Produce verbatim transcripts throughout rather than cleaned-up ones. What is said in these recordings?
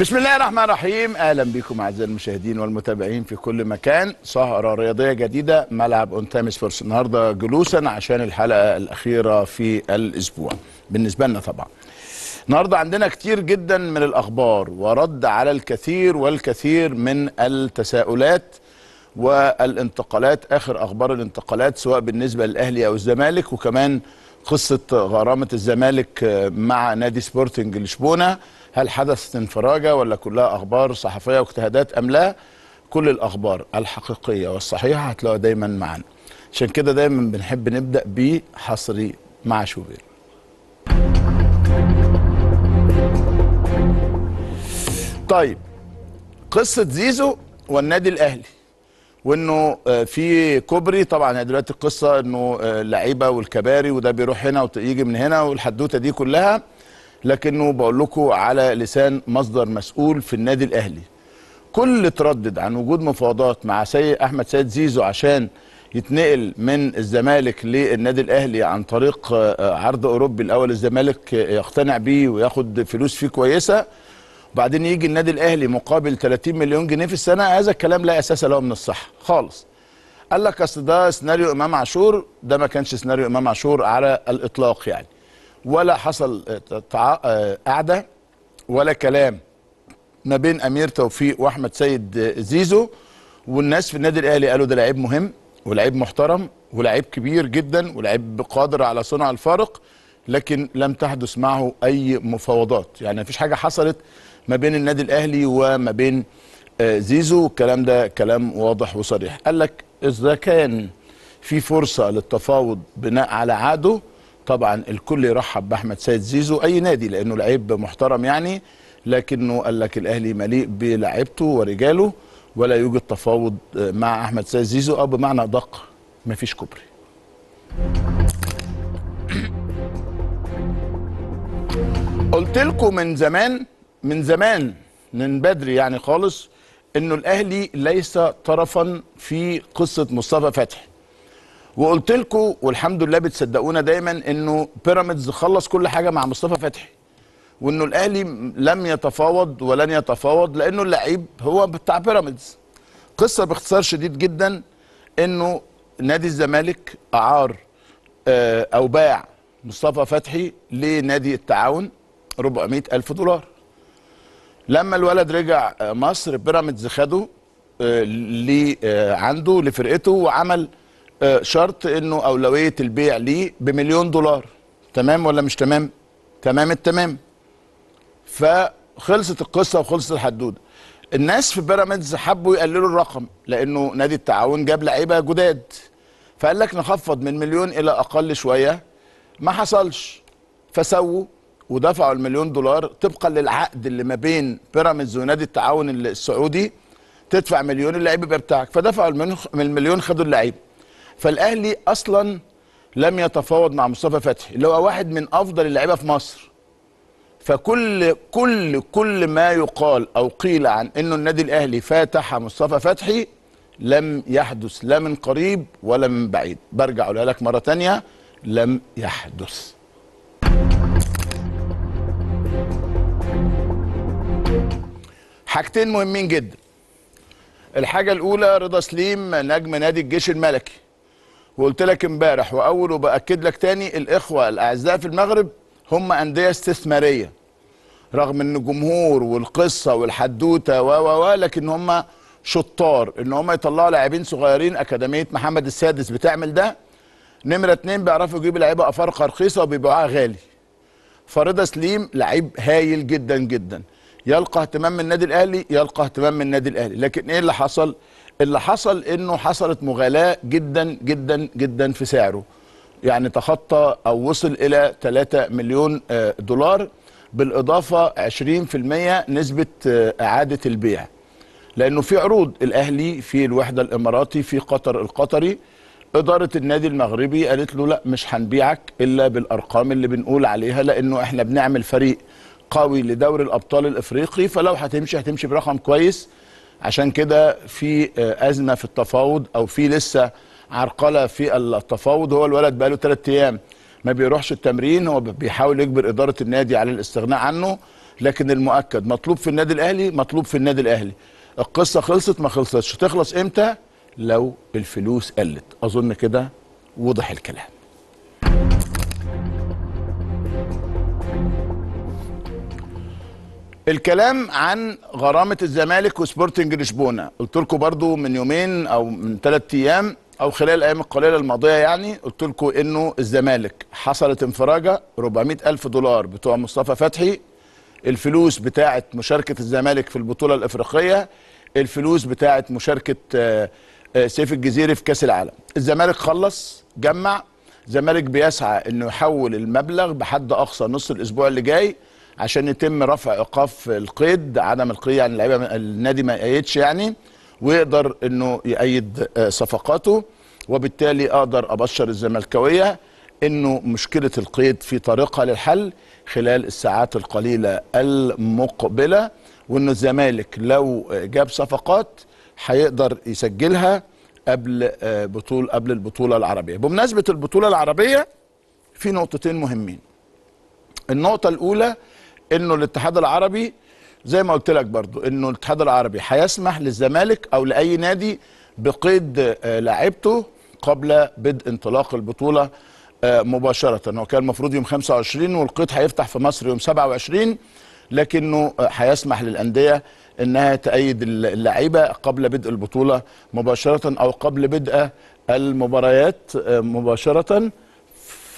بسم الله الرحمن الرحيم. اهلا بكم اعزائي المشاهدين والمتابعين في كل مكان. سهره رياضيه جديده، ملعب اون تايم سبورتس النهارده جلوسا عشان الحلقه الاخيره في الاسبوع بالنسبه لنا. طبعا النهارده عندنا كتير جدا من الاخبار ورد على الكثير والكثير من التساؤلات والانتقالات، اخر اخبار الانتقالات سواء بالنسبه للاهلي او الزمالك، وكمان قصه غرامه الزمالك مع نادي سبورتنج لشبونه، هل حدثت انفراجه ولا كلها اخبار صحفيه واجتهادات ام لا؟ كل الاخبار الحقيقيه والصحيحه هتلاقوها دايما معانا، عشان كده دايما بنحب نبدا بحصري مع شوبير. طيب، قصه زيزو والنادي الاهلي وانه في كوبري. طبعا دلوقتي القصه انه اللعيبه والكباري وده بيروح هنا ويجي من هنا والحدوته دي كلها، لكنه بقول لكم على لسان مصدر مسؤول في النادي الاهلي. كل اللي تردد عن وجود مفاوضات مع سيد احمد سيد زيزو عشان يتنقل من الزمالك للنادي الاهلي عن طريق عرض اوروبي الاول الزمالك يقتنع بيه وياخد فلوس فيه كويسه، وبعدين يجي النادي الاهلي مقابل ثلاثين مليون جنيه في السنه، هذا الكلام لا اساس له من الصحه خالص. قال لك اصل ده سيناريو امام عاشور، ده ما كانش سيناريو امام عاشور على الاطلاق يعني، ولا حصل قعده ولا كلام ما بين امير توفيق واحمد سيد زيزو. والناس في النادي الاهلي قالوا ده لعيب مهم ولعيب محترم ولعيب كبير جدا ولعيب قادر على صنع الفارق، لكن لم تحدث معه اي مفاوضات، يعني مفيش حاجه حصلت ما بين النادي الاهلي وما بين زيزو. الكلام ده كلام واضح وصريح. قال لك اذا كان في فرصه للتفاوض بناء على عقده، طبعا الكل يرحب باحمد سيد زيزو اي نادي لانه لعيب محترم يعني، لكنه قال لك الاهلي مليء بلاعيبته ورجاله ولا يوجد تفاوض مع احمد سيد زيزو، او بمعنى ادق مفيش كوبري. قلت لكم من زمان من زمان من بدري يعني خالص انه الاهلي ليس طرفا في قصه مصطفى فتحي، وقلت لكم والحمد لله بتصدقونا دايما انه بيراميدز خلص كل حاجه مع مصطفى فتحي، وانه الاهلي لم يتفاوض ولن يتفاوض لانه اللعيب هو بتاع بيراميدز. قصه باختصار شديد جدا انه نادي الزمالك اعار او باع مصطفى فتحي لنادي التعاون أربعمائة ألف دولار. لما الولد رجع مصر بيراميدز خده لي عنده لفرقته وعمل شرط انه اولويه البيع ليه بمليون دولار. تمام ولا مش تمام؟ تمام التمام. فخلصت القصه وخلصت الحدوده. الناس في بيراميدز حبوا يقللوا الرقم لانه نادي التعاون جاب لعيبه جداد، فقال لك نخفض من مليون الى اقل شويه، ما حصلش، فسووا ودفعوا المليون دولار طبقا للعقد اللي ما بين بيراميدز ونادي التعاون السعودي، تدفع مليون اللعيب يبقى بتاعك، فدفعوا المليون خدوا اللعيب. فالاهلي اصلا لم يتفاوض مع مصطفى فتحي اللي هو واحد من افضل اللعيبه في مصر. فكل كل كل ما يقال او قيل عن انه النادي الاهلي فاتح مصطفى فتحي لم يحدث لا من قريب ولا من بعيد. برجع اقولها لك مره ثانيه، لم يحدث. حاجتين مهمين جدا. الحاجه الاولى رضا سليم نجم نادي الجيش الملكي، وقلت لك امبارح واول وباكد لك تاني، الاخوه الاعزاء في المغرب هم انديه استثماريه، رغم ان الجمهور والقصه والحدوته و و لكن هم شطار ان هم يطلعوا لاعبين صغيرين. اكاديميه محمد السادس بتعمل ده، نمره اتنين بيعرفوا يجيبوا لعيبه افارقه رخيصه وبيبيعوها غالي. فرضا سليم لعيب هايل جدا جدا، يلقى اهتمام من النادي الاهلي يلقى اهتمام من النادي الاهلي، لكن ايه اللي حصل؟ اللي حصل انه حصلت مغالاة جدا جدا جدا في سعره، يعني تخطى او وصل الى ثلاثة مليون دولار، بالاضافه عشرين في المية نسبه اعاده البيع، لانه في عروض الاهلي في الوحده الاماراتي في قطر القطري. اداره النادي المغربي قالت له لا مش هنبيعك الا بالارقام اللي بنقول عليها، لانه احنا بنعمل فريق قوي لدوري الابطال الافريقي، فلو هتمشي هتمشي برقم كويس. عشان كده في ازمه في التفاوض او في لسه عرقله في التفاوض. هو الولد بقاله ثلاث ايام ما بيروحش التمرين، هو بيحاول يجبر اداره النادي على الاستغناء عنه، لكن المؤكد مطلوب في النادي الاهلي مطلوب في النادي الاهلي. القصه خلصت ما خلصتش، تخلص امتى؟ لو الفلوس قلت. اظن كده وضح الكلام. الكلام عن غرامه الزمالك وسبورتنج لشبونه، قلت لكم برضو من يومين او من ثلاث ايام او خلال الايام القليله الماضيه يعني، قلت لكم انه الزمالك حصلت انفراجه أربعمائة ألف دولار بتوع مصطفى فتحي، الفلوس بتاعه مشاركه الزمالك في البطوله الافريقيه، الفلوس بتاعه مشاركه سيف الجزيري في كاس العالم. الزمالك خلص جمع، الزمالك بيسعى انه يحول المبلغ بحد اقصى نص الاسبوع اللي جاي عشان يتم رفع ايقاف القيد، عدم القيد يعني اللعيبه النادي ما يقيدش يعني، ويقدر انه يقيد صفقاته، وبالتالي اقدر ابشر الزملكاويه انه مشكله القيد في طريقها للحل خلال الساعات القليله المقبله، وانه الزمالك لو جاب صفقات هيقدر يسجلها قبل بطول قبل البطوله العربيه. بمناسبه البطوله العربيه في نقطتين مهمين. النقطه الاولى انه الاتحاد العربي زي ما قلت لك برضو انه الاتحاد العربي هيسمح للزمالك او لاي نادي بقيد لاعيبته قبل بدء انطلاق البطوله مباشره. هو كان المفروض يوم خمسة وعشرين والقيد هيفتح في مصر يوم سبعة وعشرين، لكنه هيسمح للانديه انها تأيد اللعيبه قبل بدء البطوله مباشره او قبل بدء المباريات مباشره.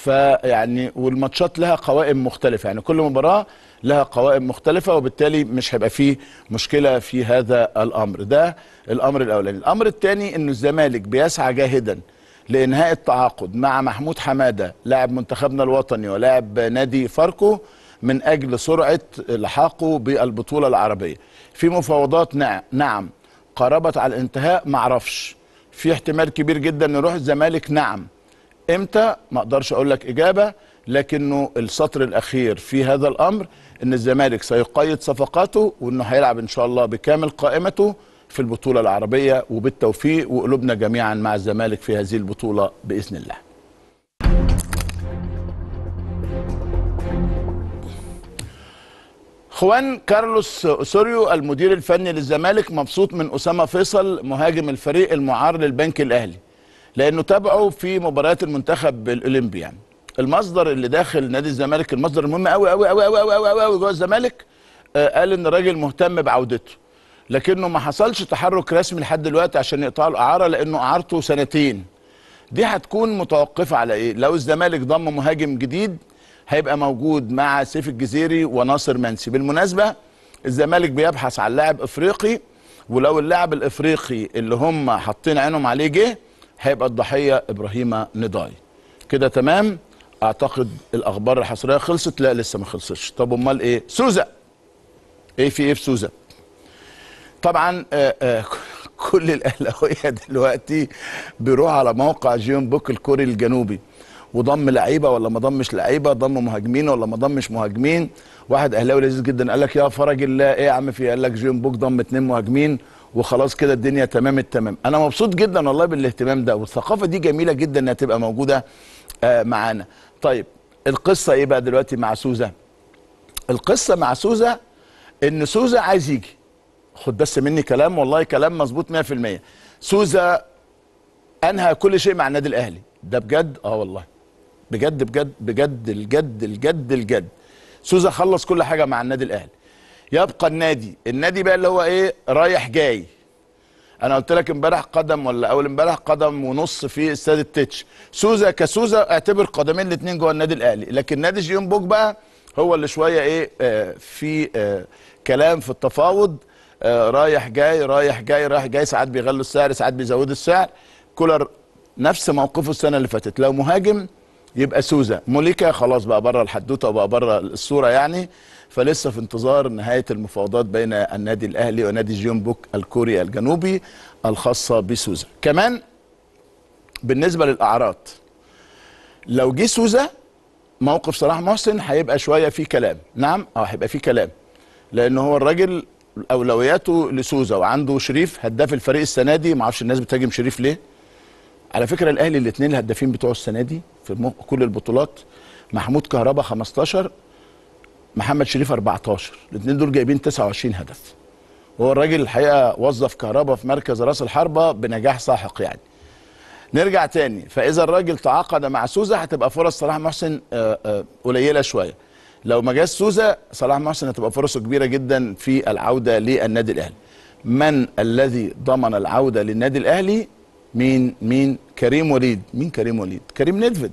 فيعني والماتشات لها قوائم مختلفه، يعني كل مباراه لها قوائم مختلفه، وبالتالي مش هيبقى فيه مشكله في هذا الامر. ده الامر الاولاني. الامر الثاني انه الزمالك بيسعى جاهدا لانهاء التعاقد مع محمود حماده لاعب منتخبنا الوطني ولاعب نادي فاركو من اجل سرعه لحاقه بالبطوله العربيه. في مفاوضات نعم قربت على الانتهاء، معرفش، في احتمال كبير جدا ان يروح الزمالك نعم. امتى ما اقدرش اقول لك اجابه، لكنه السطر الاخير في هذا الامر ان الزمالك سيقيد صفقاته وانه هيلعب ان شاء الله بكامل قائمته في البطوله العربيه، وبالتوفيق وقلوبنا جميعا مع الزمالك في هذه البطوله باذن الله. خوان كارلوس أوسوريو المدير الفني للزمالك مبسوط من اسامه فيصل مهاجم الفريق المعار للبنك الاهلي لانه تابعه في مباريات المنتخب الاولمبي. يعني المصدر اللي داخل نادي الزمالك، المصدر المهم قوي قوي قوي قوي قوي قوي جوه الزمالك، قال ان الراجل مهتم بعودته، لكنه ما حصلش تحرك رسمي لحد دلوقتي عشان يقطع الاعاره لانه اعارته سنتين. دي هتكون متوقفه على ايه؟ لو الزمالك ضم مهاجم جديد هيبقى موجود مع سيف الجزيري وناصر منسي. بالمناسبه الزمالك بيبحث عن لاعب افريقي، ولو اللاعب الافريقي اللي هم حاطين عينهم عليه جه هيبقى الضحيه ابراهيم نداي. كده تمام؟ اعتقد الاخبار الحصريه خلصت. لا لسه ما خلصتش. طب امال ايه؟ سوزا. ايه في ايه في سوزا؟ طبعا آآ آآ كل الاهلاويه دلوقتي بيروح على موقع جيون بوك الكوري الجنوبي، وضم لعيبه ولا ما ضمش لعيبه، ضم مهاجمين ولا ما ضمش مهاجمين. واحد اهلاوي لذيذ جدا قال لك يا فرج الله ايه يا عم في، قال لك جيون بوك ضم اتنين مهاجمين وخلاص كده الدنيا تمام التمام. انا مبسوط جدا والله بالاهتمام ده، والثقافه دي جميله جدا انها تبقى موجوده معانا. طيب القصه ايه بقى دلوقتي مع سوزا؟ القصه مع سوزا ان سوزا عايز يجي، خد بس مني كلام والله كلام مظبوط مية في المية. سوزا انهى كل شيء مع النادي الاهلي ده بجد، اه والله بجد بجد بجد الجد الجد الجد. سوزا خلص كل حاجه مع النادي الاهلي. يبقى النادي النادي بقى اللي هو ايه، رايح جاي. انا قلت لك امبارح قدم ولا اول امبارح قدم ونص في استاد التتش. سوزا كسوزا اعتبر قدمين الاثنين جوه النادي الاهلي، لكن نادي جيون بوك بقى هو اللي شويه ايه آه في آه كلام في التفاوض، آه رايح جاي رايح جاي رايح جاي، ساعات بيغلوا السعر ساعات بيزودوا السعر. كولر نفس موقفه السنه اللي فاتت، لو مهاجم يبقى سوزا، موليكا خلاص بقى بره الحدوته وبقى بره الصوره يعني، فلسه في انتظار نهايه المفاوضات بين النادي الاهلي ونادي جيون بوك الكوري الجنوبي الخاصه بسوزا. كمان بالنسبه للاعراض، لو جه سوزا موقف صلاح محسن هيبقى شويه فيه كلام، نعم اه هيبقى فيه كلام، لان هو الراجل اولوياته لسوزا، وعنده شريف هداف الفريق السنه دي، ما اعرفش الناس بتهاجم شريف ليه. على فكره الاهلي الاثنين الهدافين بتوعه السنه دي في كل البطولات محمود كهربا خمستاشر، محمد شريف أربعتاشر، الاثنين دول جايبين تسعة وعشرين هدف. هو الراجل الحقيقه وظف كهربا في مركز راس الحربه بنجاح ساحق يعني. نرجع تاني، فاذا الراجل تعاقد مع سوزا هتبقى فرص صلاح محسن قليله شويه. لو ما جاش سوزا صلاح محسن هتبقى فرصه كبيره جدا في العوده للنادي الاهلي. من الذي ضمن العوده للنادي الاهلي؟ مين مين كريم وليد. مين كريم وليد؟ كريم ندفد.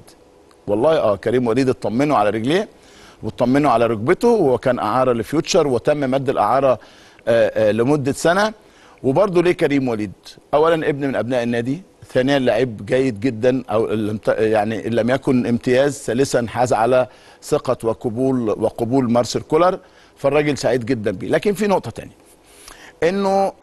والله اه كريم وليد اطمنوا على رجليه واطمنوا على ركبته، وكان اعاره لفيوتشر وتم مد الاعاره آآ آآ لمده سنه. وبرضه ليه كريم وليد؟ اولا ابن من ابناء النادي، ثانيا لعيب جيد جدا او يعني ان لم يكن امتياز، ثالثا حاز على ثقه وقبول وقبول مارسيل كولر، فالراجل سعيد جدا بيه. لكن في نقطه ثانيه، انه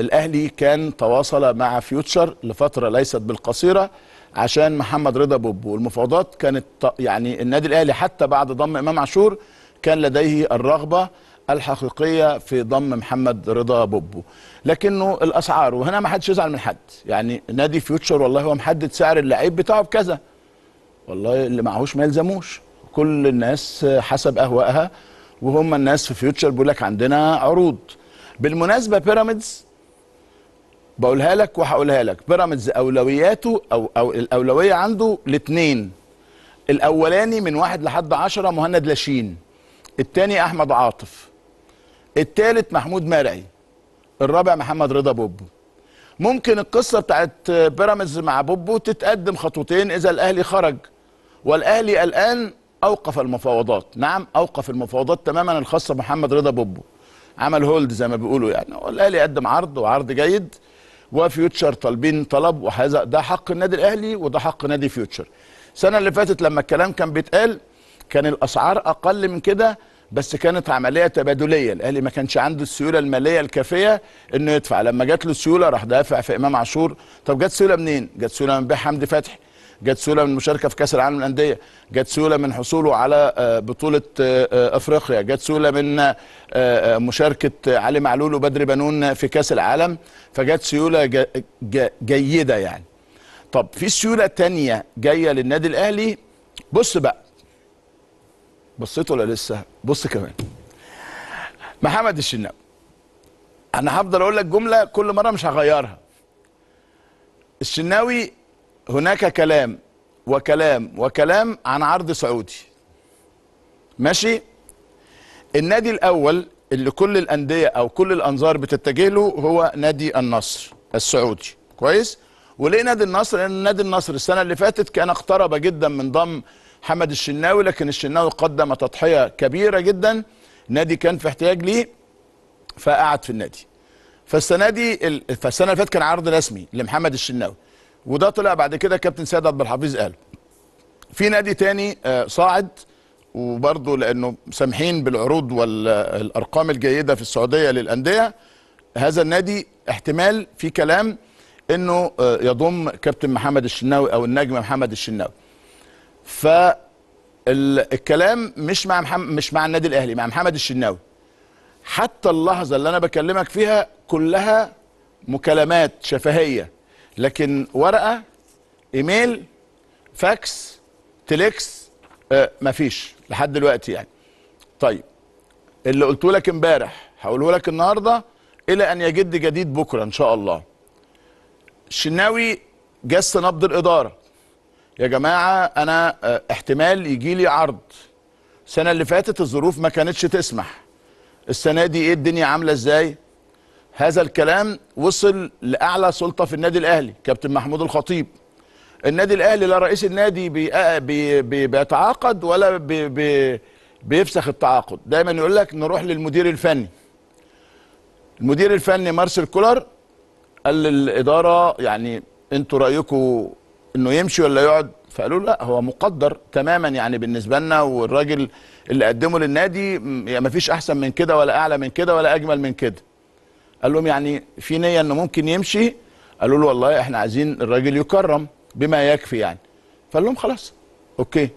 الاهلي كان تواصل مع فيوتشر لفتره ليست بالقصيره عشان محمد رضا بوبو، والمفاوضات كانت يعني النادي الاهلي حتى بعد ضم امام عاشور كان لديه الرغبه الحقيقيه في ضم محمد رضا بوبو، لكنه الاسعار، وهنا ما حدش يزعل من حد، يعني نادي فيوتشر والله هو محدد سعر اللعيب بتاعه بكذا، والله اللي معهوش ما يلزموش، كل الناس حسب اهوائها، وهم الناس في فيوتشر بيقول لك عندنا عروض. بالمناسبه بيراميدز بقولها لك وهقولها لك، بيراميدز اولوياته او او الاولويه عنده الاثنين، الاولاني من واحد لحد عشرة مهند لاشين، الثاني احمد عاطف، الثالث محمود مرعي، الرابع محمد رضا بوبو. ممكن القصه بتاعت بيراميدز مع بوبو تتقدم خطوتين اذا الاهلي خرج، والاهلي الان اوقف المفاوضات. نعم اوقف المفاوضات تماما الخاصه بمحمد رضا بوبو، عمل هولد زي ما بيقولوا يعني. الاهلي قدم عرض وعرض جيد، وفيوتشر طالبين طلب، وهذا ده حق النادي الاهلي وده حق نادي فيوتشر. السنه اللي فاتت لما الكلام كان بيتقال كان الاسعار اقل من كده، بس كانت عمليه تبادليه، الاهلي ما كانش عنده السيوله الماليه الكافيه انه يدفع، لما جات له السيوله راح دافع في امام عاشور. طب جت سيوله منين؟ جت سيوله من بيع حمدي فتحي، جت سيوله من المشاركه في كاس العالم للانديه، جت سيوله من حصوله على بطوله افريقيا، جت سيوله من مشاركه علي معلول وبدر بنون في كاس العالم، فجت سيوله جيده يعني. طب في سيوله ثانيه جايه للنادي الاهلي، بص بقى، بصيت ولا لسه؟ بص كمان، محمد الشناوي. انا هفضل اقول لك جمله كل مره مش هغيرها. الشناوي هناك كلام وكلام وكلام عن عرض سعودي. ماشي؟ النادي الأول اللي كل الأندية أو كل الأنظار بتتجه له هو نادي النصر السعودي، كويس؟ وليه نادي النصر؟ لأن نادي النصر السنة اللي فاتت كان اقترب جدا من ضم محمد الشناوي، لكن الشناوي قدم تضحية كبيرة جدا، نادي كان في احتياج ليه فقعد في النادي. فالسنة دي فالسنة اللي فاتت كان عرض رسمي لمحمد الشناوي، وده طلع بعد كده كابتن سيد عبد الحفيظ قال في نادي تاني صاعد، وبرضه لانه سامحين بالعروض والارقام الجيده في السعوديه للانديه، هذا النادي احتمال في كلام انه يضم كابتن محمد الشناوي او النجم محمد الشناوي. فالكلام مش مع محمد، مش مع النادي الاهلي، مع محمد الشناوي. حتى اللحظه اللي انا بكلمك فيها كلها مكالمات شفهيه، لكن ورقه، ايميل، فاكس، تليكس، آه مفيش لحد دلوقتي يعني. طيب اللي قلته لك امبارح هقوله لك النهارده الى ان يجد جديد بكره ان شاء الله. الشناوي جس نبض الاداره، يا جماعه انا آه احتمال يجي لي عرض، السنه اللي فاتت الظروف ما كانتش تسمح، السنه دي ايه الدنيا عامله ازاي؟ هذا الكلام وصل لأعلى سلطة في النادي الأهلي، كابتن محمود الخطيب. النادي الأهلي لا رئيس النادي بيتعاقد ولا بي بي بيفسخ التعاقد، دايما يقول لك نروح للمدير الفني. المدير الفني مارسيل كولر قال للإدارة يعني أنتوا رأيكم إنه يمشي ولا يقعد؟ فقالوا لا هو مقدر تماما يعني بالنسبة لنا، والراجل اللي قدمه للنادي مفيش أحسن من كده ولا أعلى من كده ولا أجمل من كده. قال لهم يعني في نيه انه ممكن يمشي؟ قالوا له والله احنا عايزين الراجل يكرم بما يكفي يعني. فقال لهم خلاص اوكي،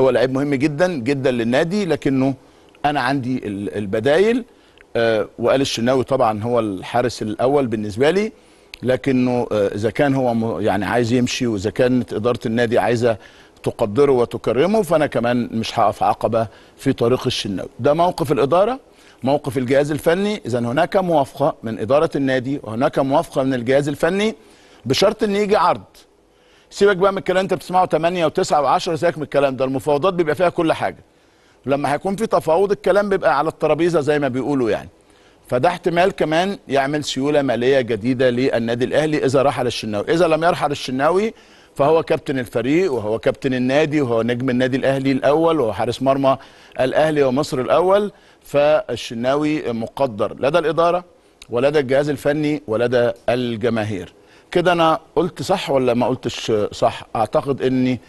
هو لعيب مهم جدا جدا للنادي، لكنه انا عندي البدايل. آه وقال الشناوي طبعا هو الحارس الاول بالنسبه لي، لكنه آه اذا كان هو يعني عايز يمشي، واذا كانت اداره النادي عايزه تقدره وتكرمه، فانا كمان مش هقف عقبه في طريق الشناوي. ده موقف الاداره، موقف الجهاز الفني. اذا هناك موافقه من اداره النادي وهناك موافقه من الجهاز الفني، بشرط ان يجي عرض. سيبك بقى من الكلام انت بتسمعه ثمانية وتسعة وعشرة، سيبك من الكلام ده. المفاوضات بيبقى فيها كل حاجه، لما هيكون في تفاوض الكلام بيبقى على الترابيزه زي ما بيقولوا يعني. فده احتمال كمان يعمل سيوله ماليه جديده للنادي الاهلي اذا رحل الشناوي. اذا لم يرحل الشناوي فهو كابتن الفريق وهو كابتن النادي وهو نجم النادي الاهلي الاول وهو حارس مرمى الاهلي ومصر الاول، فالشناوي مقدر لدى الاداره ولدى الجهاز الفني ولدى الجماهير. كده انا قلت صح ولا ما قلتش صح؟ اعتقد اني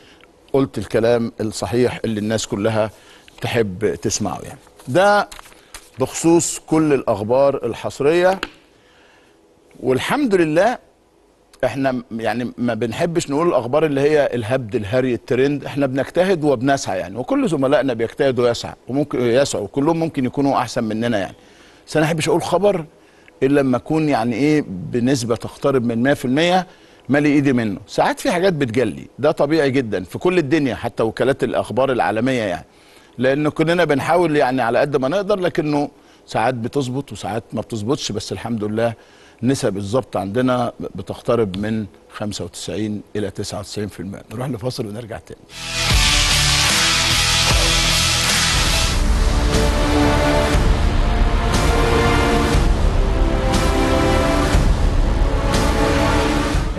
قلت الكلام الصحيح اللي الناس كلها تحب تسمعه يعني. ده بخصوص كل الاخبار الحصريه. والحمد لله احنا يعني ما بنحبش نقول الاخبار اللي هي الهبد الهري الترند، احنا بنجتهد وبنسعى يعني، وكل زملائنا بيجتهدوا ويسعى وممكن يسعوا وكلهم ممكن يكونوا احسن مننا يعني. بس انا ما احبش اقول خبر الا لما اكون يعني ايه بنسبه تقترب من مية في المية مالي ايدي منه. ساعات في حاجات بتجلي، ده طبيعي جدا في كل الدنيا حتى وكالات الاخبار العالميه يعني، لأنه كلنا بنحاول يعني على قد ما نقدر، لكنه ساعات بتظبط وساعات ما بتظبطش. بس الحمد لله نسب الظبط عندنا بتقترب من خمسة وتسعين إلى تسعة وتسعين في المية. نروح لفاصل ونرجع تاني.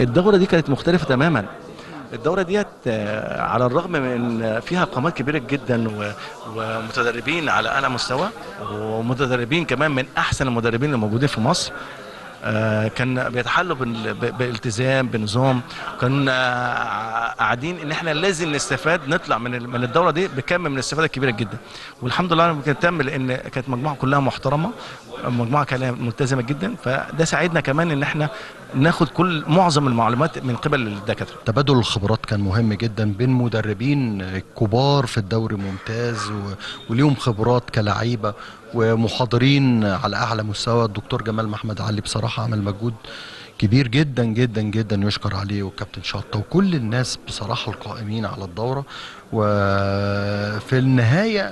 الدورة دي كانت مختلفة تماماً. الدورة ديت على الرغم من فيها قامات كبيرة جدا ومتدربين على أعلى مستوى ومتدربين كمان من أحسن المدربين الموجودين في مصر، كان بيتحلوا بالالتزام بنظام، كنا قاعدين ان احنا لازم نستفاد نطلع من من الدوره دي بكم من الاستفاده الكبيره جدا. والحمد لله ممكن تم، لان كانت مجموعه كلها محترمه، مجموعه كلها ملتزمه جدا، فده ساعدنا كمان ان احنا ناخد كل معظم المعلومات من قبل الدكاتره. تبادل الخبرات كان مهم جدا بين مدربين كبار في الدوري الممتاز وليهم خبرات كلاعيبه ومحاضرين على اعلى مستوى. الدكتور جمال محمد علي بصراحه عمل مجهود كبير جدا جدا جدا يشكر عليه، والكابتن شطه وكل الناس بصراحه القائمين على الدوره. وفي النهايه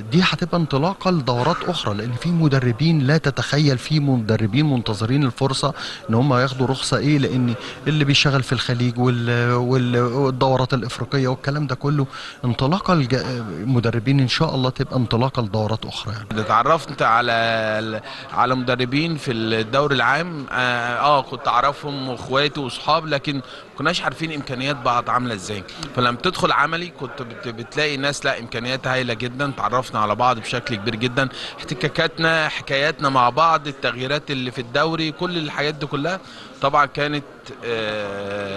دي هتبقى انطلاقه لدورات اخرى، لان في مدربين لا تتخيل، في مدربين منتظرين الفرصه ان هم ياخدوا رخصه ايه، لان اللي بيشتغل في الخليج والدورات الافريقيه والكلام ده كله انطلاقه لمدربين ان شاء الله تبقى انطلاقه لدورات اخرى يعني. اتعرفت على على مدربين في الدوري العام، اه كنت اعرفهم واخواتي واصحاب، لكن ما كناش عارفين امكانيات بعض عامله ازاي، فلما تدخل عملي كنت بتلاقي ناس لا امكانيات هايله جدا. تعرفنا على بعض بشكل كبير جدا، احتكاكاتنا، حكاياتنا مع بعض، التغييرات اللي في الدوري، كل الحاجات دي كلها طبعا كانت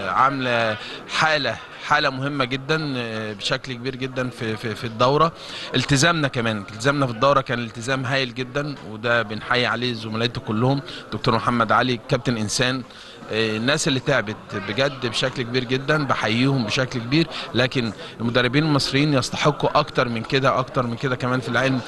عامله حاله حاله مهمه جدا بشكل كبير جدا في في, في الدوره. التزامنا كمان، التزامنا في الدوره كان التزام هايل جدا، وده بنحيي عليه زملائته كلهم، دكتور محمد علي، كابتن انسان، الناس اللي تعبت بجد بشكل كبير جدا بحييهم بشكل كبير. لكن المدربين المصريين يستحقوا اكتر من كده، اكتر من كده كمان في العلم.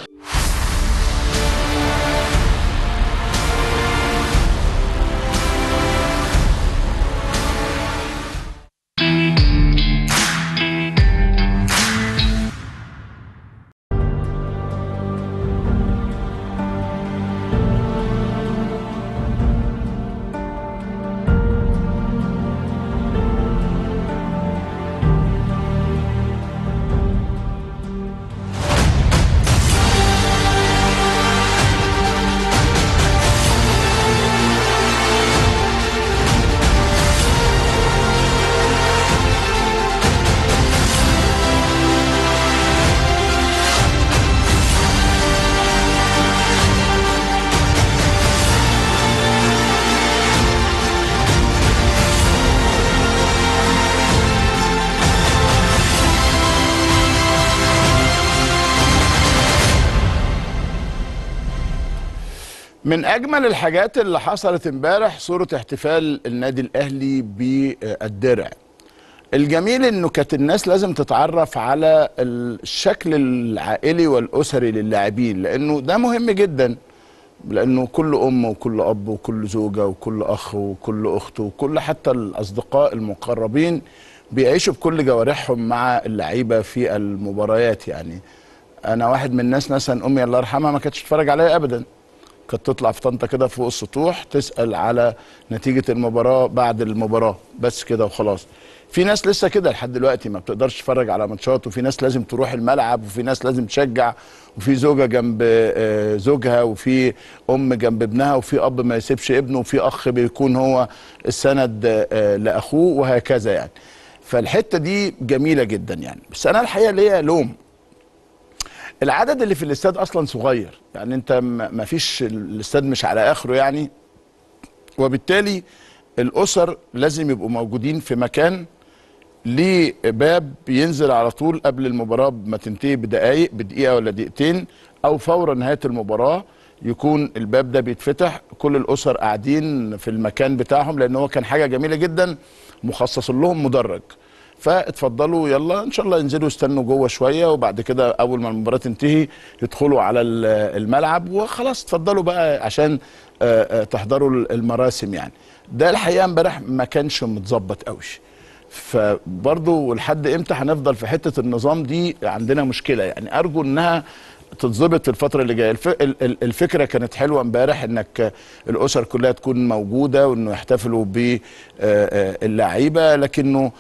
من أجمل الحاجات اللي حصلت امبارح صورة احتفال النادي الأهلي بالدرع. الجميل إنه كانت الناس لازم تتعرف على الشكل العائلي والأسري للاعبين، لأنه ده مهم جدا، لأنه كل أم وكل أب وكل زوجة وكل أخ وكل أخت وكل حتى الأصدقاء المقربين بيعيشوا بكل جوارحهم مع اللعيبه في المباريات. يعني انا واحد من الناس مثلا امي الله يرحمها ما كانتش تتفرج عليا ابدا، كانت تطلع في طنطا كده فوق السطوح تسال على نتيجه المباراه بعد المباراه بس كده وخلاص. في ناس لسه كده لحد دلوقتي ما بتقدرش تتفرج على ماتشات، وفي ناس لازم تروح الملعب، وفي ناس لازم تشجع، وفي زوجه جنب زوجها، وفي ام جنب ابنها، وفي اب ما يسيبش ابنه، وفي اخ بيكون هو السند لاخوه وهكذا يعني. فالحته دي جميله جدا يعني. بس انا الحقيقه ليا لوم، العدد اللي في الاستاد اصلا صغير يعني، انت ما فيش الاستاد مش على اخره يعني، وبالتالي الاسر لازم يبقوا موجودين في مكان ليه باب ينزل على طول قبل المباراه ما تنتهي بدقائق بدقيقه ولا دقيقتين، او فور نهايه المباراه يكون الباب ده بيتفتح، كل الاسر قاعدين في المكان بتاعهم، لان هو كان حاجه جميله جدا مخصص لهم مدرج. فاتفضلوا يلا ان شاء الله ينزلوا يستنوا جوه شويه، وبعد كده اول ما المباراه تنتهي يدخلوا على الملعب وخلاص اتفضلوا بقى عشان تحضروا المراسم يعني. ده الحقيقه امبارح ما كانش متظبط قوي، فبرضه لحد امتى هنفضل في حته النظام دي؟ عندنا مشكله يعني، ارجو انها تتظبط في الفتره اللي جايه. الفكره كانت حلوه امبارح، انك الاسر كلها تكون موجوده وانه يحتفلوا باللعيبه، لكنه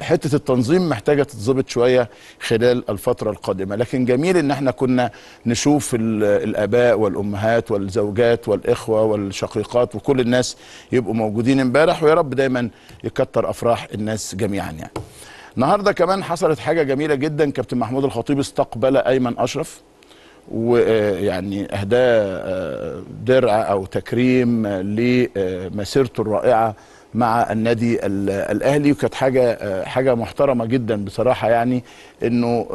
حته التنظيم محتاجه تتظبط شويه خلال الفتره القادمه. لكن جميل ان احنا كنا نشوف الاباء والامهات والزوجات والاخوه والشقيقات وكل الناس يبقوا موجودين امبارح، ويا رب دايما يكتر افراح الناس جميعا يعني. النهارده كمان حصلت حاجه جميله جدا، كابتن محمود الخطيب استقبل ايمن اشرف ويعني اهداه درع او تكريم لمسيرته الرائعه مع النادي الاهلي، وكانت حاجه حاجه محترمه جدا بصراحه يعني، انه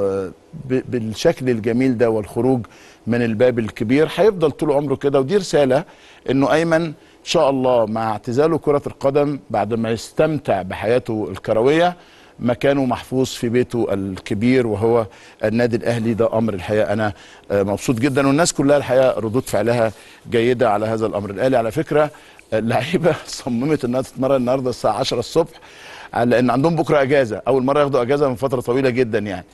بالشكل الجميل ده والخروج من الباب الكبير هيفضل طول عمره كده. ودي رساله انه ايمن ان شاء الله مع اعتزاله كره القدم بعد ما يستمتع بحياته الكرويه مكانه محفوظ في بيته الكبير وهو النادي الاهلي. ده امر الحقيقه انا مبسوط جدا، والناس كلها الحقيقه ردود فعلها جيده على هذا الامر. الاهلي على فكره اللعيبه صممت انها تتمرن النهارده الساعه عشرة الصبح، لان عندهم بكره اجازه، اول مره ياخدوا اجازه من فتره طويله جدا يعني.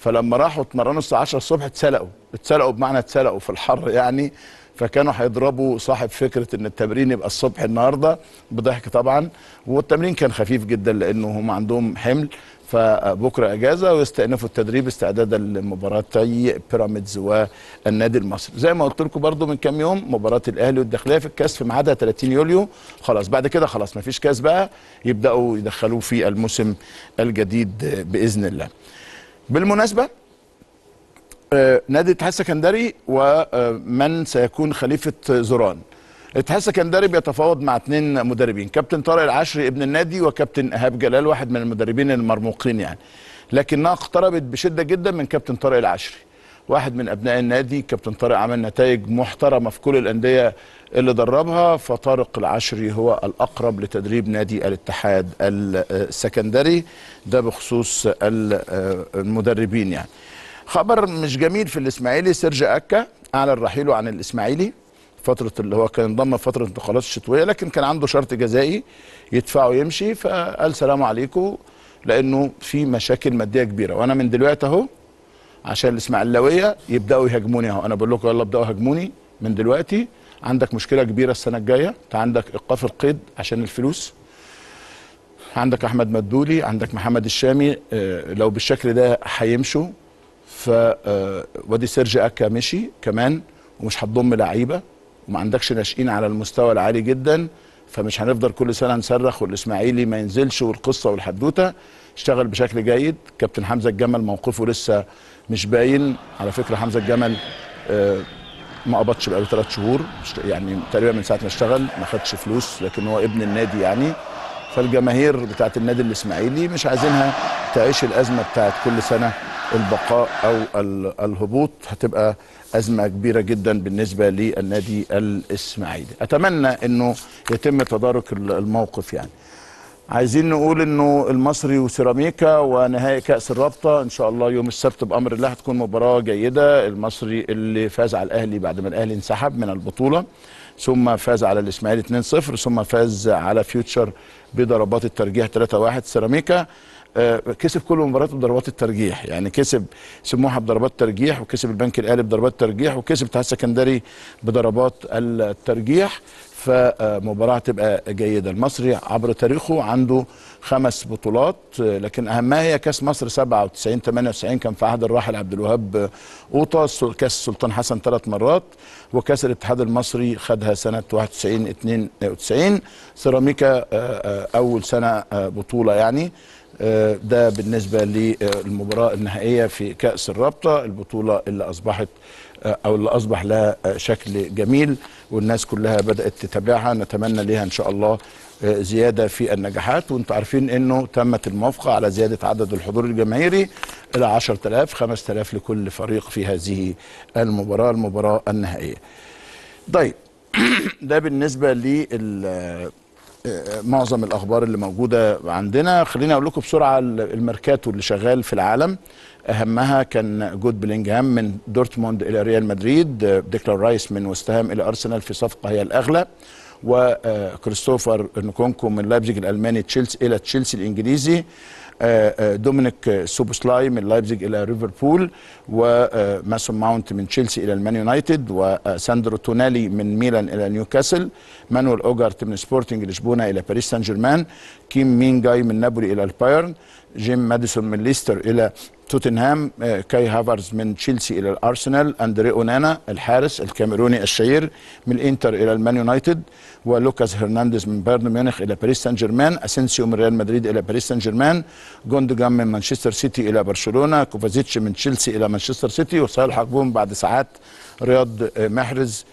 فلما راحوا اتمرنوا الساعه عشرة الصبح اتسلقوا، اتسلقوا بمعنى اتسلقوا في الحر يعني، فكانوا هيضربوا صاحب فكره ان التمرين يبقى الصبح النهارده بضحك طبعا. والتمرين كان خفيف جدا لانه هم عندهم حمل، فبكره اجازه ويستأنفوا التدريب استعدادا لمباراتي بيراميدز والنادي المصري. زي ما قلت لكم برضو من كام يوم، مباراه الاهلي والداخليه في الكاس في ميعادها ثلاثين يوليو، خلاص بعد كده خلاص مفيش كاس بقى، يبداوا يدخلوه في الموسم الجديد باذن الله. بالمناسبه نادي الاتحاد السكندري ومن سيكون خليفه زوران. الاتحاد السكندري بيتفاوض مع اثنين مدربين، كابتن طارق العشري ابن النادي وكابتن ايهاب جلال واحد من المدربين المرموقين يعني، لكنها اقتربت بشده جدا من كابتن طارق العشري، واحد من ابناء النادي. كابتن طارق عمل نتائج محترمه في كل الانديه اللي دربها، فطارق العشري هو الاقرب لتدريب نادي الاتحاد السكندري. ده بخصوص المدربين يعني. خبر مش جميل في الاسماعيلي، سيرجي اكا اعلن رحيله عن الاسماعيلي فتره، اللي هو كان انضم في فتره انتقالات الشتويه، لكن كان عنده شرط جزائي يدفعه يمشي، فقال سلام عليكم لانه في مشاكل ماديه كبيره. وانا من دلوقتي اهو عشان الاسماعيلاويه يبداوا يهاجموني اهو، انا بقول لكم يلا ابداوا هاجموني من دلوقتي، عندك مشكله كبيره السنه الجايه، انت عندك ايقاف القيد عشان الفلوس، عندك احمد مدولي، عندك محمد الشامي، لو بالشكل ده هيمشوا. ف وادي سيرجي اكا مشي كمان، ومش هتضم لعيبه، وما عندكش ناشئين على المستوى العالي جدا، فمش هنفضل كل سنه نصرخ والاسماعيلي ما ينزلش والقصه والحدوته. اشتغل بشكل جيد كابتن حمزه الجمل، موقفه لسه مش باين على فكره. حمزه الجمل ما قبضش بقاله ثلاث شهور يعني تقريبا من ساعه ما اشتغل، ما خدش فلوس، لكن هو ابن النادي يعني. فالجماهير بتاعه النادي الاسماعيلي مش عايزينها تعيش الازمه بتاعه كل سنه البقاء او الهبوط، هتبقى ازمه كبيره جدا بالنسبه للنادي الاسماعيلي. اتمنى انه يتم تدارك الموقف يعني. عايزين نقول انه المصري وسيراميكا ونهائي كاس الرابطه ان شاء الله يوم السبت بامر الله هتكون مباراه جيده. المصري اللي فاز على الاهلي بعد ما الاهلي انسحب من البطوله، ثم فاز على الاسماعيلي اثنين صفر، ثم فاز على فيوتشر بضربات الترجيح ثلاثة واحد. سيراميكا كسب كل مباراته بضربات الترجيح، يعني كسب سموحه بضربات ترجيح، وكسب البنك الاهلي بضربات ترجيح، وكسب الاتحاد السكندري بضربات الترجيح. فمباراه تبقى جيده. المصري عبر تاريخه عنده خمس بطولات، لكن اهمها هي كاس مصر سبعة وتسعين ثمانية وتسعين كان في عهد الراحل عبد الوهاب قوطه، كاس سلطان حسن ثلاث مرات، وكاس الاتحاد المصري خدها سنه واحد وتسعين اثنين وتسعين، سيراميكا اول سنه بطوله. يعني ده بالنسبه للمباراه النهائيه في كاس الرابطه، البطوله اللي اصبحت او اللي اصبح لها شكل جميل والناس كلها بدات تتابعها. نتمنى ليها ان شاء الله زياده في النجاحات، وانتم عارفين انه تمت الموافقه على زياده عدد الحضور الجماهيري الى عشرة آلاف، خمسة آلاف لكل فريق في هذه المباراه المباراه النهائيه. طيب ده بالنسبه لل معظم الاخبار اللي موجوده عندنا. خليني اقول لكم بسرعه الميركاتو اللي شغال في العالم، اهمها كان جود بلينغهام من دورتموند الى ريال مدريد، ديكلان رايس من وست هام الى ارسنال في صفقه هي الاغلى، وكريستوفر نكونكو من لايبزيج الالماني تشيلسي الى تشيلسي الانجليزي، دومينيك سوبوسلاي من لايبزيج الى ليفربول، وماسون ماونت من تشيلسي الى المان يونايتد، وساندرو تونالي من ميلان الى نيوكاسل، مانويل اوجارت من سبورتنج لشبونه الى باريس سان جيرمان، كيم مين جاي من نابولي الى البايرن، جيم ماديسون من ليستر الى توتنهام، كاي هافرز من تشيلسي الى الارسنال، اندري اونانا الحارس الكاميروني الشهير من الانتر الى المان يونايتد، ولوكاس هرنانديز من بايرن ميونخ الى باريس سان جيرمان، اسينسيو من ريال مدريد الى باريس سان جيرمان، جوندوجان من مانشستر سيتي الى برشلونه، كوفازيتش من تشيلسي الى مانشستر سيتي، وصالح حجبهم بعد ساعات رياض محرز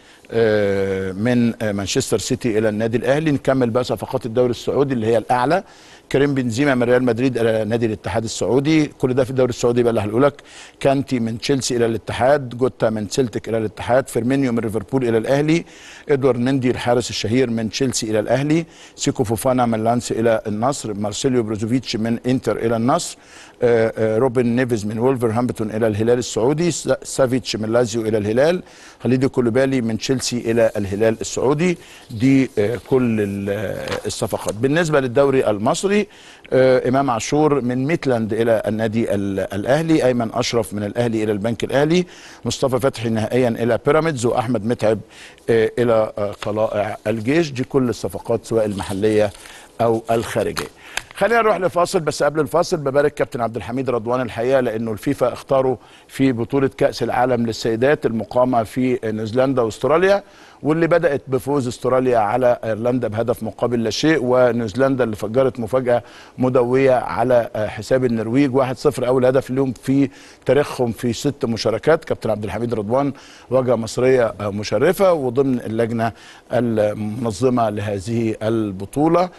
من مانشستر سيتي الى النادي الاهلي. نكمل بقى صفقات الدوري السعودي اللي هي الاعلى، كريم بنزيما من ريال مدريد الى نادي الاتحاد السعودي، كل ده في الدوري السعودي بقى اللي هنقول لك، كانتي من تشيلسي الى الاتحاد، جوتا من سلتك الى الاتحاد، فيرمينيو من ليفربول الى الاهلي، ادوارد نندي الحارس الشهير من تشيلسي الى الاهلي، سيكو فوفانا من لانس الى النصر، مارسيليو بروزوفيتش من انتر الى النصر، روبن نيفز من وولفرهامبتون الى الهلال السعودي، سافيتش من لازيو الى الهلال، خليدو كولوبالي من تشيلسي الى الهلال السعودي. دي كل الصفقات. بالنسبه للدوري المصري، امام عاشور من ميتلاند الى النادي الاهلي، ايمن اشرف من الاهلي الى البنك الاهلي، مصطفى فتحي نهائيا الى بيراميدز، واحمد متعب الى قلائع الجيش. دي كل الصفقات سواء المحليه او الخارجيه. خلينا نروح لفاصل، بس قبل الفاصل ببارك كابتن عبد الحميد رضوان الحقيقه لانه الفيفا اختاروا في بطوله كاس العالم للسيدات المقامه في نيوزيلندا واستراليا، واللي بدات بفوز استراليا على ايرلندا بهدف مقابل لا شيء، ونيوزيلندا اللي فجرت مفاجاه مدويه على حساب النرويج واحد صفر، اول هدف لهم في تاريخهم في ست مشاركات. كابتن عبد الحميد رضوان وجهه مصريه مشرفه وضمن اللجنه المنظمه لهذه البطوله،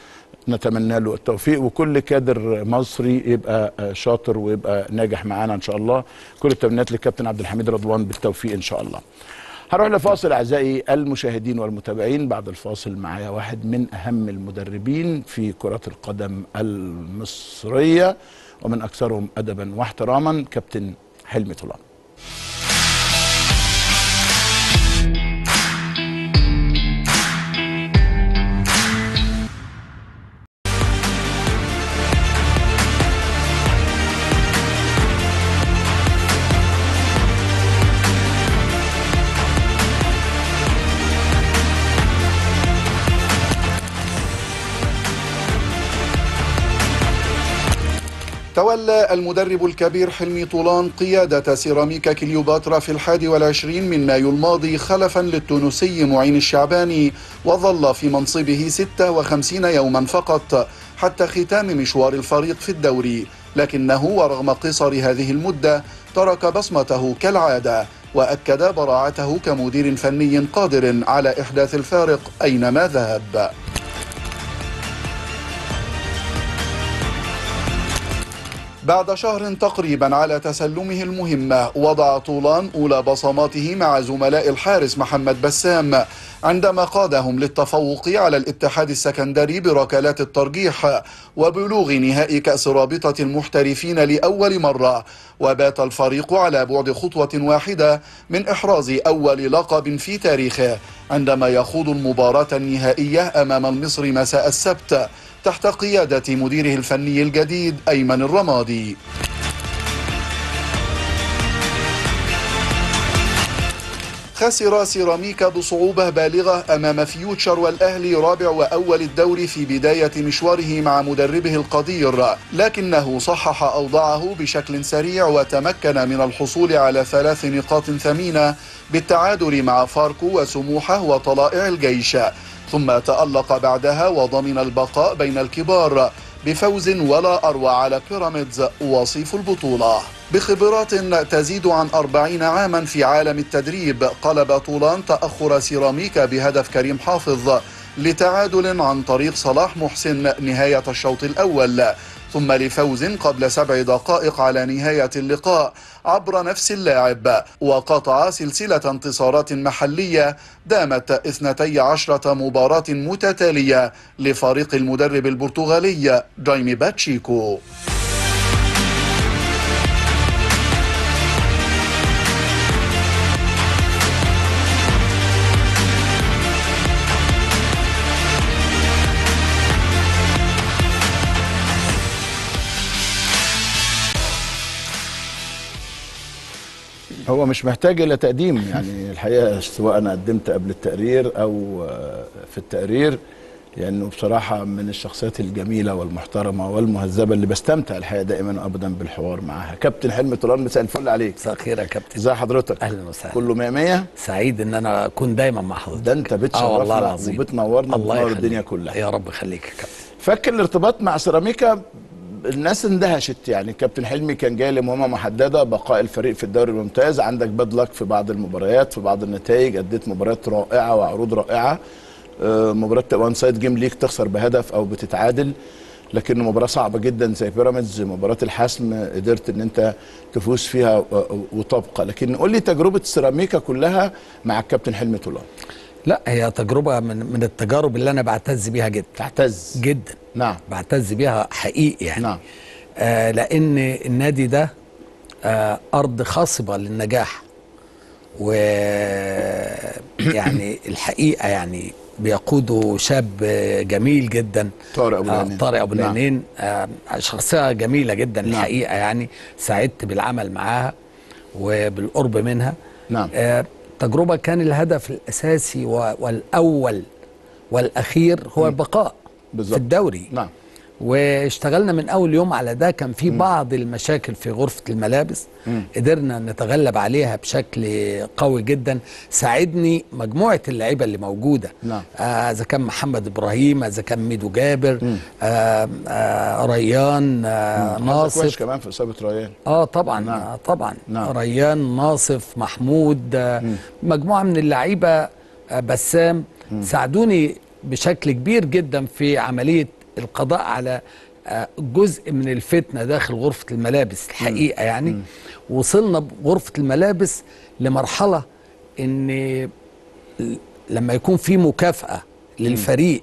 نتمنى له التوفيق، وكل كادر مصري يبقى شاطر ويبقى ناجح معانا ان شاء الله. كل التمنيات للكابتن عبد الحميد رضوان بالتوفيق ان شاء الله. هروح لفاصل اعزائي المشاهدين والمتابعين. بعد الفاصل معايا واحد من اهم المدربين في كرة القدم المصرية ومن اكثرهم ادبا واحتراما، كابتن حلمي طولان. تولى المدرب الكبير حلمي طولان قيادة سيراميكا كليوباترا في الحادي والعشرين من مايو الماضي خلفا للتونسي معين الشعباني، وظل في منصبه ستة وخمسين يوما فقط حتى ختام مشوار الفريق في الدوري، لكنه ورغم قصر هذه المدة ترك بصمته كالعادة، وأكد براعته كمدير فني قادر على إحداث الفارق أينما ذهب. بعد شهر تقريبا على تسلمه المهمة، وضع طولان أولى بصماته مع زملاء الحارس محمد بسام عندما قادهم للتفوق على الاتحاد السكندري بركلات الترجيح وبلوغ نهائي كأس رابطة المحترفين لأول مرة، وبات الفريق على بعد خطوة واحدة من إحراز أول لقب في تاريخه عندما يخوض المباراة النهائية أمام المصري مساء السبت، تحت قيادة مديره الفني الجديد أيمن الرمادي. خسر سيراميكا بصعوبة بالغة أمام فيوتشر والأهلي رابع وأول الدوري في بداية مشواره مع مدربه القدير، لكنه صحح أوضاعه بشكل سريع وتمكن من الحصول على ثلاث نقاط ثمينة بالتعادل مع فاركو وسموحه وطلائع الجيش، ثم تألق بعدها وضمن البقاء بين الكبار بفوز ولا أروع على بيراميدز وصيف البطولة. بخبرات تزيد عن أربعين عاما في عالم التدريب، قلب طولان تأخر سيراميكا بهدف كريم حافظ لتعادل عن طريق صلاح محسن نهاية الشوط الأول، ثم لفوز قبل سبع دقائق على نهاية اللقاء عبر نفس اللاعب، وقطع سلسلة انتصارات محلية دامت اثنتي عشرة مباراة متتالية لفريق المدرب البرتغالي جايمي باتشيكو. هو مش محتاج الى تقديم يعني الحقيقه، سواء انا قدمت قبل التقرير او في التقرير، لانه يعني بصراحه من الشخصيات الجميله والمحترمه والمهذبه اللي بستمتع الحقيقه دائما ابدا بالحوار معاها. كابتن حلمي طولان، مساء الفل عليك. مساء الخير يا كابتن، ازي حضرتك؟ اهلا وسهلا، كله مية مية. سعيد ان انا اكون دايما مع حضرتك، ده انت بتشرفنا وبتنورنا وبتنور الدنيا كلها. يا رب يخليك يا كابتن. فك الارتباط مع سيراميكا، الناس اندهشت يعني. كابتن حلمي كان جاي لمهمه محدده، بقاء الفريق في الدوري الممتاز. عندك باد لك في بعض المباريات، في بعض النتائج، اديت مباريات رائعه وعروض رائعه. مباراه وان سايد جيم ليك تخسر بهدف او بتتعادل، لكن مباراه صعبه جدا زي بيراميدز، مباراه الحسم قدرت ان انت تفوز فيها وتبقى. لكن قول لي تجربه سيراميكا كلها مع الكابتن حلمي طولان. لا، هي تجربه من من التجارب اللي انا بعتز بيها جدا. تعتز جدا؟ نعم، بعتز بيها حقيقي يعني. نعم. آه لان النادي ده آه ارض خصبه للنجاح، ويعني الحقيقه يعني بيقوده شاب جميل جدا، طارق ابو العينين. آه طارق ابو العينين. نعم. آه شخصيه جميله جدا. نعم. الحقيقه يعني سعدت بالعمل معاها وبالقرب منها. نعم. آه تجربة كان الهدف الأساسي والأول والأخير هو البقاء بالزبط في الدوري. نعم. واشتغلنا من أول يوم على ده. كان في بعض المشاكل في غرفة الملابس، م. قدرنا نتغلب عليها بشكل قوي جدا. ساعدني مجموعة اللعيبة اللي موجودة. نعم. إذا آه كان محمد إبراهيم، إذا كان ميدو جابر، آه آه ريان آه ناصف. كويس كمان في إصابة ريان. آه طبعا. نعم. آه طبعا. نعم. ريان ناصف، محمود، آه مجموعة من اللعيبة، آه بسام، م. ساعدوني بشكل كبير جدا في عملية القضاء على جزء من الفتنة داخل غرفة الملابس الحقيقة. م. يعني م. وصلنا بغرفة الملابس لمرحلة ان لما يكون في مكافأة للفريق،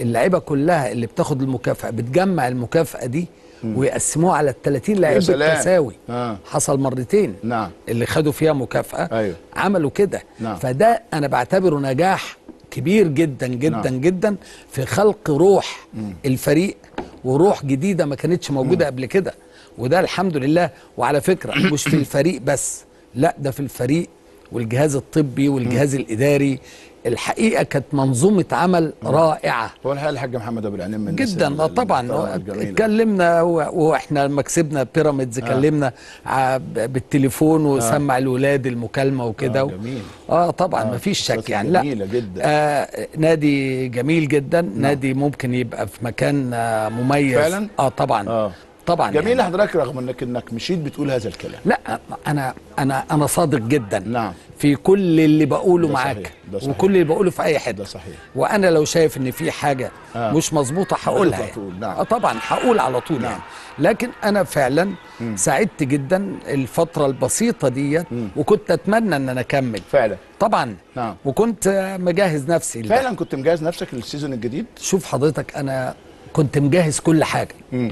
اللعيبة كلها اللي بتاخد المكافأة بتجمع المكافأة دي ويقسموها على التلاتين لعيب بالتساوي. آه. حصل مرتين. نعم. اللي خدوا فيها مكافأة. أيوه. عملوا كده. نعم. فده انا بعتبره نجاح كبير جدا جدا. نعم. جدا في خلق روح مم. الفريق، وروح جديده ما كانتش موجوده مم. قبل كده، وده الحمد لله. وعلى فكره مش في الفريق بس، لا ده في الفريق والجهاز الطبي والجهاز مم. الاداري. الحقيقه كانت منظومه عمل مم. رائعه. هو الحقيقه الحاج محمد ابو العليم من جدا ال ال طبعا اتكلمنا، واحنا لما كسبنا بيراميدز اتكلمنا آه. بالتليفون وسمع آه. الولاد المكالمه وكده. اه جميل. اه طبعا آه. مفيش شك يعني. لا جدا. آه نادي جميل جدا. نعم. نادي ممكن يبقى في مكان آه مميز فعلا. اه طبعا. آه. طبعا جميل يعني. حضرتك رغم انك انك مشيت بتقول هذا الكلام. لا انا انا انا صادق جدا. نعم. في كل اللي بقوله معاك وكل اللي بقوله في اي حته. ده صحيح. وانا لو شايف ان في حاجه آه. مش مظبوطه هقولها يعني. نعم. اه طبعا هقول على طول. نعم. يعني لكن انا فعلا م. سعدت جدا الفتره البسيطه ديت، وكنت اتمنى ان انا اكمل فعلا طبعا. نعم. وكنت مجهز نفسي فعلا لده. كنت مجهز نفسك للسيزون الجديد؟ شوف حضرتك، انا كنت مجهز كل حاجه. م.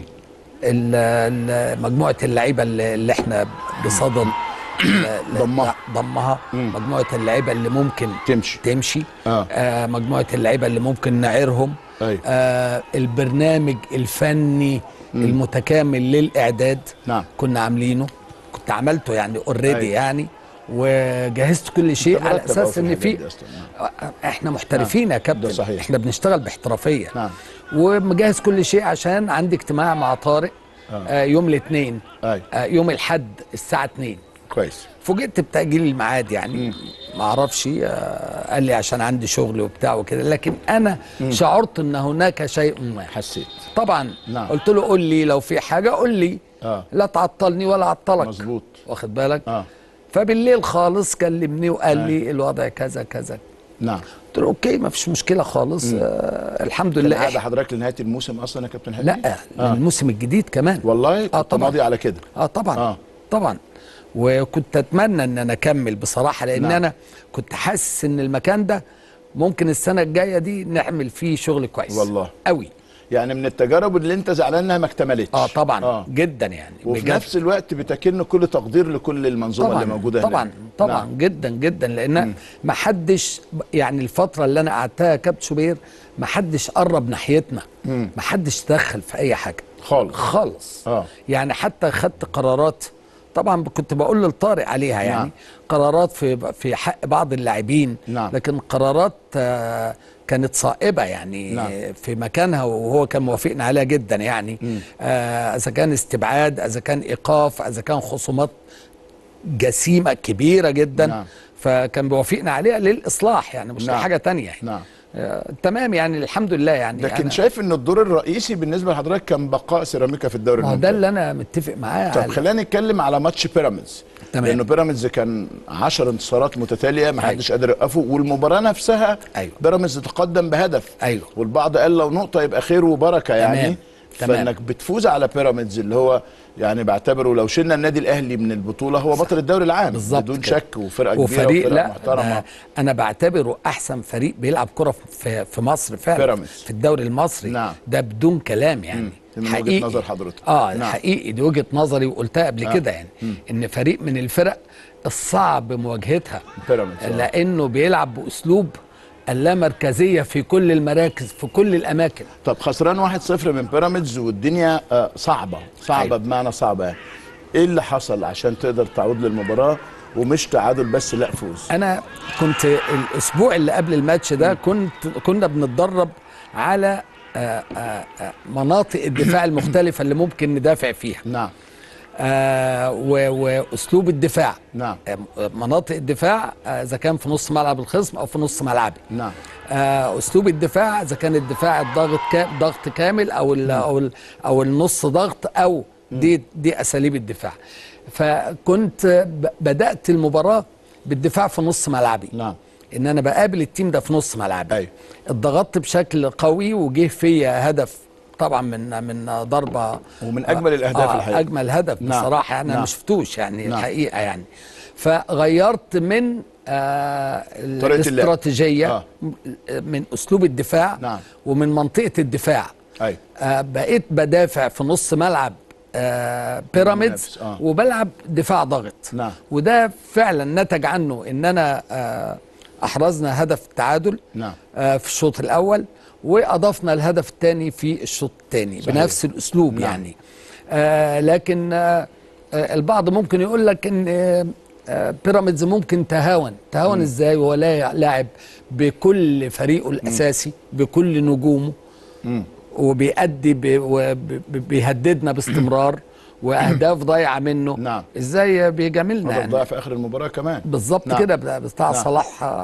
مجموعة اللعيبة اللي احنا بصدد ضمها ضمها مجموعة اللعيبة اللي ممكن تمشي تمشي آه. آه مجموعة اللعيبة اللي ممكن نعيرهم أيوة. آه البرنامج الفني مم. المتكامل للاعداد نعم. كنا عاملينه، كنت عملته يعني اوريدي أيوة. يعني وجهزت كل شيء على اساس ان في احنا محترفين نعم. يا كابتن صحيح. احنا بنشتغل باحترافيه نعم. ومجهز كل شيء عشان عندي اجتماع مع طارق آه. آه يوم الاثنين آه يوم الاحد الساعه اتنين كويس. فوجئت بتاجيل الميعاد يعني ما اعرفش آه قال لي عشان عندي شغل وبتاع وكده، لكن انا مم. شعرت ان هناك شيء ما حسيت طبعا نعم. قلت له قول لي لو في حاجه قول لي آه. لا تعطلني ولا اعطلك مظبوط واخد بالك آه. فبالليل خالص كلمني وقال آه. لي الوضع كذا كذا نعم. قلت له اوكي ما فيش مشكله خالص آه الحمد لله. كان قاعد حضرتك لنهايه الموسم اصلا يا كابتن حلمي؟ لا آه. الموسم الجديد كمان والله كنت آه طبعًا. ماضي على كده اه طبعا آه. طبعا وكنت اتمنى ان انا اكمل بصراحه لان نعم. انا كنت حاسس ان المكان ده ممكن السنه الجايه دي نعمل فيه شغل كويس والله قوي يعني. من التجارب اللي انت زعلان انها ما اكتملتش اه طبعا آه. جدا يعني وفي بجد. نفس الوقت بتكن كل تقدير لكل المنظومه طبعًا. اللي موجوده هنا طبعا هناك. طبعا نعم. جدا جدا لان ما حدش يعني الفتره اللي انا قعدتها يا كابتن شوبير ما حدش قرب ناحيتنا ما حدش دخل في اي حاجه خالص خالص آه. يعني حتى خدت قرارات طبعا كنت بقول للطارق عليها يعني نعم. قرارات في في حق بعض اللاعبين نعم. لكن قرارات آه كانت صائبه يعني نعم. في مكانها وهو كان موافقنا عليها جدا يعني آه اذا كان استبعاد اذا كان ايقاف اذا كان خصومات جسيمه كبيره جدا نعم. فكان بيوافقنا عليها للاصلاح يعني مش نعم. لحاجه ثانيه يعني. نعم. آه تمام يعني الحمد لله يعني. لكن شايف ان الدور الرئيسي بالنسبه لحضرتك كان بقاء سيراميكا في الدوري الممتاز؟ ده اللي انا متفق معاه. طب خلينا نتكلم على ماتش بيراميدز تمام. لانه بيراميدز كان عشر انتصارات متتاليه ما حدش أيوه. قادر يوقفه والمباراه نفسها أيوه. بيراميدز تقدم بهدف أيوه. والبعض قال لو نقطه يبقى خير وبركه يعني تمام. فانك بتفوز على بيراميدز اللي هو يعني بعتبره لو شلنا النادي الاهلي من البطوله هو بطل الدوري العام بدون كده. شك وفرقه كبيره وفريق وفرقه لا محترمه انا بعتبره احسن فريق بيلعب كره في في مصر فعلا بيراميدز. في الدوري المصري نعم. ده بدون كلام يعني من حقيقي. وجهه نظر حضرتك اه نعم. حقيقي دي وجهه نظري وقلتها قبل آه. كده يعني م. ان فريق من الفرق الصعب مواجهتها بيراميدز لانه بيلعب باسلوب اللامركزية في كل المراكز في كل الأماكن. طب خسران واحد صفر من بيراميدز والدنيا صعبة صعبة أيوة. بمعنى صعبة. إيه اللي حصل عشان تقدر تعود للمباراة ومش تعادل بس لا فوز؟ أنا كنت الأسبوع اللي قبل الماتش ده كنت كنا بنتدرب على مناطق الدفاع المختلفة اللي ممكن ندافع فيها. نعم. آه واسلوب الدفاع نعم مناطق الدفاع اذا آه كان في نص ملعب الخصم او في نص ملعبي نعم آه اسلوب الدفاع اذا كان الدفاع الضغط كام ضغط كامل او ال او ال او النص ضغط او دي دي اساليب الدفاع. فكنت بدات المباراه بالدفاع في نص ملعبي نعم ان انا بقابل التيم ده في نص ملعبي ايوه اتضغطت بشكل قوي وجه فيا هدف طبعا من من ضربه ومن اجمل الاهداف آه الحقيقه اجمل هدف نعم. بصراحه يعني نعم. انا ما شفتوش يعني نعم. الحقيقه يعني فغيرت من آه الاستراتيجيه آه. من اسلوب الدفاع نعم. ومن منطقه الدفاع ايوه آه بقيت بدافع في نص ملعب آه بيراميدز آه. وبلعب دفاع ضاغط نعم. وده فعلا نتج عنه ان انا آه احرزنا هدف التعادل نعم. آه في الشوط الاول واضفنا الهدف الثاني في الشوط الثاني بنفس الاسلوب نعم. يعني آه لكن آه البعض ممكن يقول لك ان آه آه بيراميدز ممكن تهاون تهاون مم. ازاي وهو لاعب بكل فريقه الاساسي مم. بكل نجومه مم. وبيأدي بيهددنا باستمرار واهداف ضايعه منه نعم. ازاي بيجاملنا يعني ضاع في اخر المباراه كمان بالظبط نعم. كده بتاع نعم. صلاح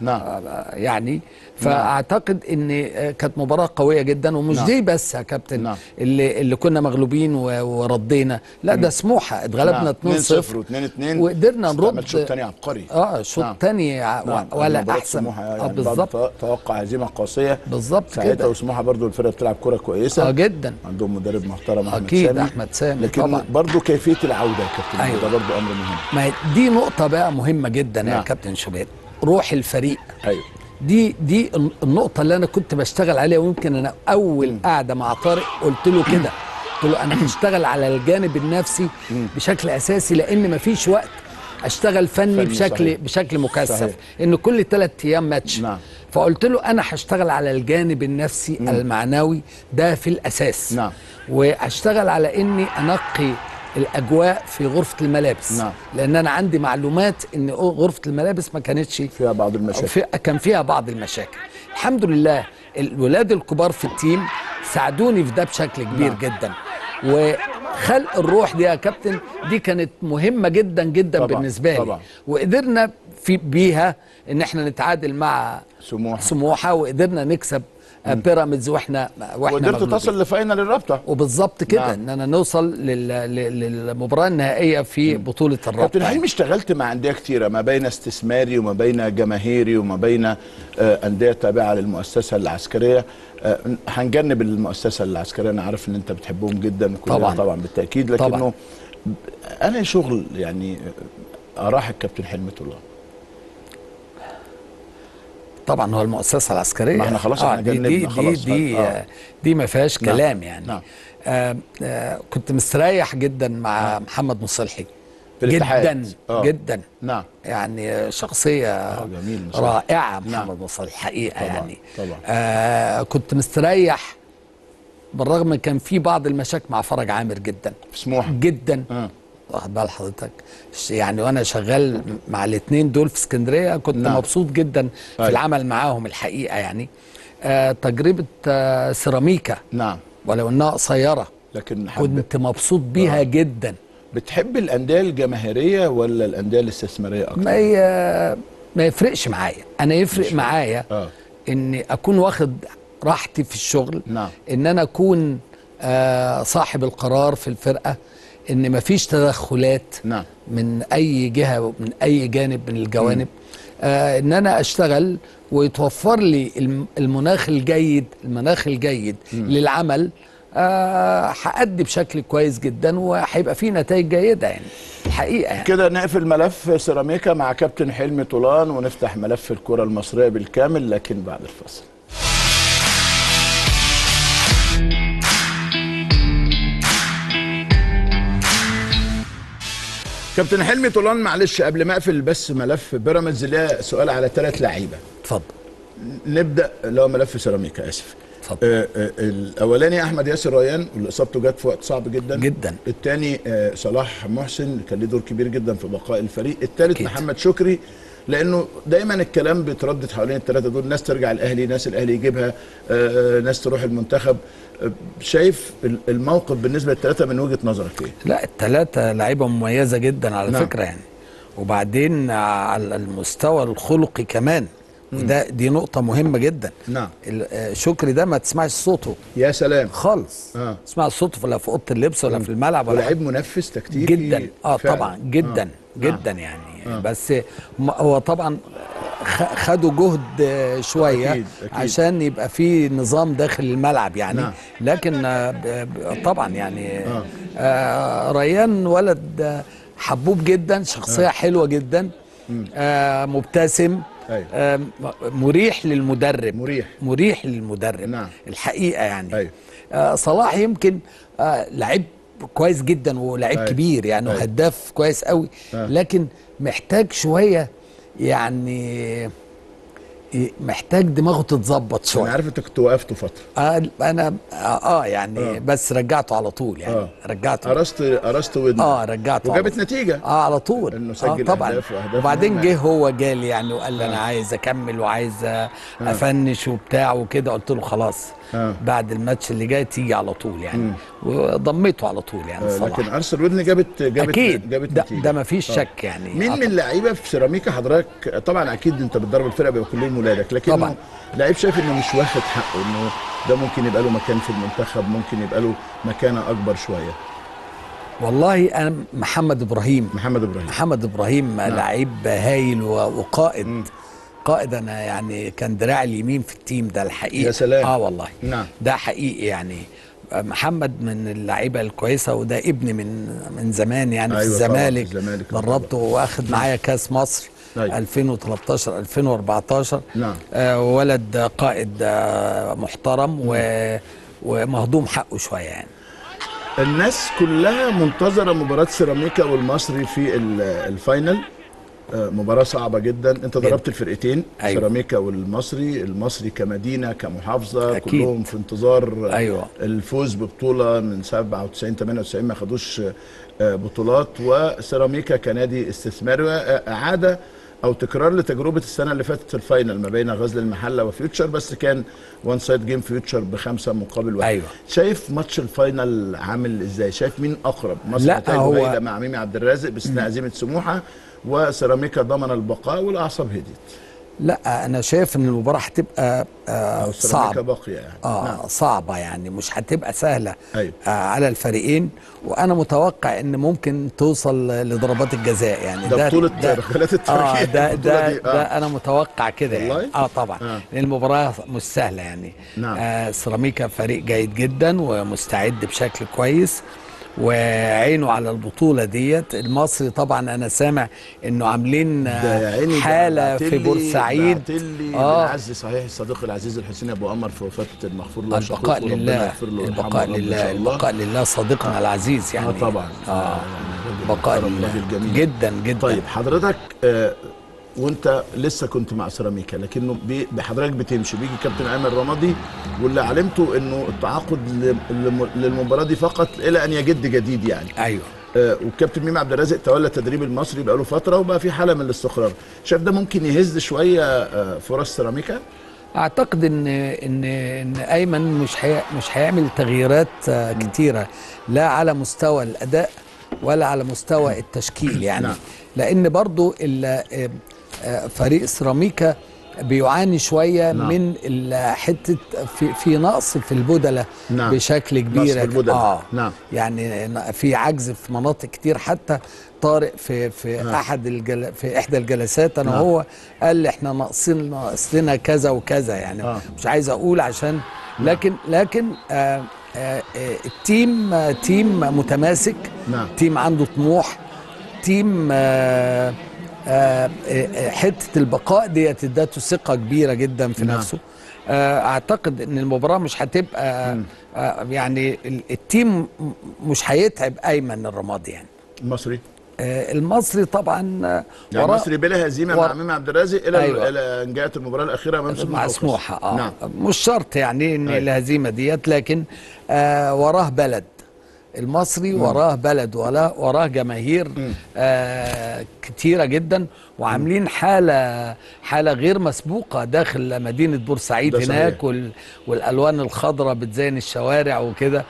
نعم يعني فاعتقد ان كانت مباراه قويه جدا ومش نعم. دي بس يا كابتن نعم. اللي اللي كنا مغلوبين وردينا لا ده سموحه اتغلبنا نعم. اتنين صفر واثنين اثنين وقدرنا نرد الشوط الثاني عبقري اه الشوط الثاني نعم. ولا احسن يعني اه بالظبط توقع هزيمه قاسيه بالظبط ساعتها وسموحه برضو الفرقه بتلعب كره كويسه اه جدا عندهم مدرب محترم احمد سامي اكيد احمد سامي لكن طبعا. برضو كيفيه العوده يا كابتن أيوة. ده برضو امر مهم ما دي نقطه بقى مهمه جدا نعم. يا كابتن شباب روح الفريق ايوه دي دي النقطه اللي انا كنت بشتغل عليها ويمكن انا اول قاعده مع طارق قلت له كده قلت له انا هشتغل على الجانب النفسي بشكل اساسي لان مفيش وقت اشتغل فني, فني بشكل صحيح. بشكل مكثف صحيح. ان كل ثلاث ايام ماتش. نعم. فقلت له انا هشتغل على الجانب النفسي مم. المعنوي ده في الاساس. نعم. وهشتغل على اني انقي الاجواء في غرفه الملابس. نعم. لان انا عندي معلومات ان غرفه الملابس ما كانتش فيها بعض المشاكل. في... كان فيها بعض المشاكل. الحمد لله الولاد الكبار في التيم ساعدوني في ده بشكل كبير. نعم. جدا. وخلق الروح دي يا كابتن دي كانت مهمه جدا جدا طبعًا. بالنسبه لي طبعًا. وقدرنا في بيها ان احنا نتعادل مع سموحه سموحه وقدرنا نكسب بيراميدز واحنا واحنا وقدرت تصل لفاينل الرابطه وبالظبط كده. نعم. ان انا نوصل للمباراه النهائيه في مم. بطوله الرابطه. كابتن حلمي اشتغلت مع انديه كتيره ما بين استثماري وما بين جماهيري وما بين انديه تابعه للمؤسسه العسكريه. هنجنب المؤسسه العسكريه انا عارف ان انت بتحبهم جدا طبعا طبعا بالتاكيد لكنه طبعًا. انا شغل يعني اراح الكابتن حلمي طولان طبعا هو المؤسسه العسكريه ما احنا خلاص آه احنا دي خلاص دي دي, آه. دي ما فيهاش كلام. نعم. يعني نعم. آه آه كنت مستريح جدا مع نعم. محمد مصالحي في الاتحاد جدا آه. جدا. نعم. يعني شخصيه آه جميل رائعه محمد نعم. مصالحي حقيقه طبعًا. يعني طبعًا. آه كنت مستريح بالرغم كان في بعض المشاكل مع فرج عامر جدا سموحه جدا آه. واخد بال حضرتك يعني وانا شغال مع الاثنين دول في اسكندريه كنت نعم. مبسوط جدا في العمل معاهم الحقيقه يعني آه تجربه آه سيراميكا نعم ولو انها قصيره لكن كنت مبسوط بيها نعم. جدا. بتحب الانديه الجماهيريه ولا الانديه الاستثماريه اكتر؟ ما ي... ما يفرقش معايا انا يفرق معايا آه. اني اكون واخد راحتي في الشغل. نعم. ان انا اكون آه صاحب القرار في الفرقه ان مفيش تدخلات. نعم. من اي جهه ومن اي جانب من الجوانب آه ان انا اشتغل ويتوفر لي المناخ الجيد المناخ الجيد مم. للعمل هأدي آه بشكل كويس جدا وهيبقى فيه نتائج جيده يعني الحقيقه يعني. كده نقفل ملف سيراميكا مع كابتن حلمي طولان ونفتح ملف الكره المصريه بالكامل لكن بعد الفصل. كابتن حلمي طولان معلش قبل ما اقفل بس ملف بيراميدز ليا سؤال على ثلاث لعيبه. اتفضل. نبدا اللي هو ملف سيراميكا اسف. اتفضل. آه آه الاولاني احمد ياسر ريان اللي اصابته جت في وقت صعب جدا. جدا. الثاني آه صلاح محسن كان له دور كبير جدا في بقاء الفريق، الثالث محمد شكري لانه دايما الكلام بيتردد حوالين الثلاثه دول ناس ترجع الاهلي، ناس الاهلي يجيبها، آه ناس تروح المنتخب. شايف الموقف بالنسبه للثلاثه من وجهه نظرك ايه؟ لا الثلاثه لعيبه مميزه جدا على نعم. فكره يعني وبعدين على المستوى الخلقي كمان وده دي نقطه مهمه جدا. نعم. شكري ده ما تسمعش صوته يا سلام خالص ما آه. تسمعش صوته ولا في اوضه اللبس ولا في الملعب ولا لعيب منفس تكتيكي جدا اه فعلا. طبعا جدا آه. جدا يعني آه. بس هو طبعا خدوا جهد شويه أكيد أكيد. عشان يبقى في نظام داخل الملعب يعني. نعم. لكن طبعا يعني آه. آه ريان ولد حبوب جدا شخصيه آه. حلوه جدا آه مبتسم أيوة. آه مريح للمدرب مريح مريح للمدرب. نعم. الحقيقه يعني أيوة. آه صلاح يمكن آه لعب كويس جدا ولعيب أيوة. كبير يعني أيوة. وهداف كويس قوي آه. لكن محتاج شويه يعني محتاج دماغه تتظبط شويه. انا عارف انت كنت وقفته فتره. آه انا اه يعني آه. بس رجعته على طول يعني آه. رجعته قرصت قرصت ودني اه رجعته وجابت نتيجه اه على طول انه سجل آه اهداف واهداف وبعدين جه هو جالي يعني وقال لي آه. انا عايز اكمل وعايز آه. افنش وبتاع وكده قلت له خلاص آه. بعد الماتش اللي جاي تيجي على طول يعني مم. وضميته على طول يعني آه لكن ارسنال ودني جابت جابت أكيد جابت ده, ده مفيش آه. شك يعني مين أطلع. من اللعيبه في سيراميكا حضرتك طبعا اكيد انت بتدرب الفرقه بيبقوا كلهم ولادك لكن لعيب شايف انه مش واخد حقه انه ده ممكن يبقى له مكان في المنتخب ممكن يبقى له مكانه اكبر شويه. والله انا محمد ابراهيم محمد ابراهيم محمد ابراهيم نعم. لعيب هايل وقائد مم. قائد انا يعني كان دراعي اليمين في التيم ده الحقيقه يا سلام اه والله نعم ده حقيقي يعني محمد من اللعيبه الكويسه وده ابني من من زمان يعني أيوة في الزمالك دربته واخد معايا كاس مصر أيوة. ألفين وثلاثطاشر ألفين وأربعطاشر نعم آه ولد قائد آه محترم و ومهضوم حقه شويه يعني. الناس كلها منتظره مباراه سيراميكا والمصري في الفاينل مباراة صعبة جدا، انت ضربت الفرقتين. أيوة. سيراميكا والمصري، المصري كمدينة كمحافظة أكيد. كلهم في انتظار أيوة. الفوز ببطولة من سبعة وتسعين ثمانية وتسعين ما خدوش بطولات، وسيراميكا كنادي استثماري اعادة او تكرار لتجربه السنه اللي فاتت الفاينل ما بين غزل المحله وفيوتشر، بس كان وان سايد جيم فيوتشر بخمسه مقابل واحد. أيوة. شايف ماتش الفاينل عامل ازاي؟ شايف مين اقرب؟ مصر تعادل مع ميمي عبد الرازق باستثناء عزيمه سموحه، وسيراميكا ضمن البقاء والاعصاب هديت. لا انا شايف ان المباراه هتبقى آه صعبه باقيه يعني. اه نعم. صعبه يعني، مش هتبقى سهله. أيوة. آه على الفريقين، وانا متوقع ان ممكن توصل لضربات الجزاء يعني. ده بطوله رجالات التركيه. اه ده ده, آه. ده انا متوقع كده يعني. اه طبعا آه. لان المباراه مش سهله يعني. نعم. آه سيراميكا فريق جيد جدا ومستعد بشكل كويس وعينه على البطوله ديت. المصري طبعا انا سامع انه عاملين يعني حاله في بورسعيد. اه عز صحيح الصديق العزيز الحسين ابو قمر في وفاه المغفور له، البقاء لله البقاء لله البقاء لله صديقنا آه. العزيز يعني. اه طبعا اه بقاء لله جدا جدا. طيب حضرتك آه وانت لسه كنت مع سيراميكا، لكنه بحضرتك بتمشي بيجي كابتن ايمن رمادي، واللي علمته انه التعاقد للمباراه دي فقط الى ان يجد جديد يعني. ايوه. آه والكابتن ميمي عبد الرازق تولى التدريب المصري بقاله فتره وبقى في حاله من الاستقرار، شايف ده ممكن يهز شويه آه فرص سيراميكا؟ اعتقد ان ان ان ايمن مش هي مش هيعمل تغييرات آه كتيره، لا على مستوى الاداء ولا على مستوى التشكيل يعني. نعم. لان برضو فريق سيراميكا بيعاني شويه. نعم. من حته في, في نقص في البدله. نعم. بشكل كبير يعني. اه نعم. يعني في عجز في مناطق كتير، حتى طارق في في نعم. احد الجل... في احدى الجلسات انا نعم. هو قال احنا ناقصين ناقصنا كذا وكذا يعني. آه. مش عايز اقول عشان لكن نعم. لكن آه آه التيم تيم متماسك. نعم. تيم عنده طموح، تيم آه آه حته البقاء ديت اداته ثقه كبيره جدا في نعم. نفسه. آه اعتقد ان المباراه مش هتبقى آه يعني التيم مش هيتعب ايمن الرمادي يعني. المصري آه المصري طبعا يعني المصري بلا هزيمه مع امام عبد الرازق الى أيوة. الى ان جاءت المباراه الاخيره مع سموحه. اه نعم. مش شرط يعني ان أيوة. الهزيمه ديت، لكن آه وراه بلد المصري. مم. وراه بلد وراه جماهير آه كتيرة جدا، وعاملين حالة حالة غير مسبوقة داخل مدينة بورسعيد هناك، وال والألوان الخضراء بتزين الشوارع وكده.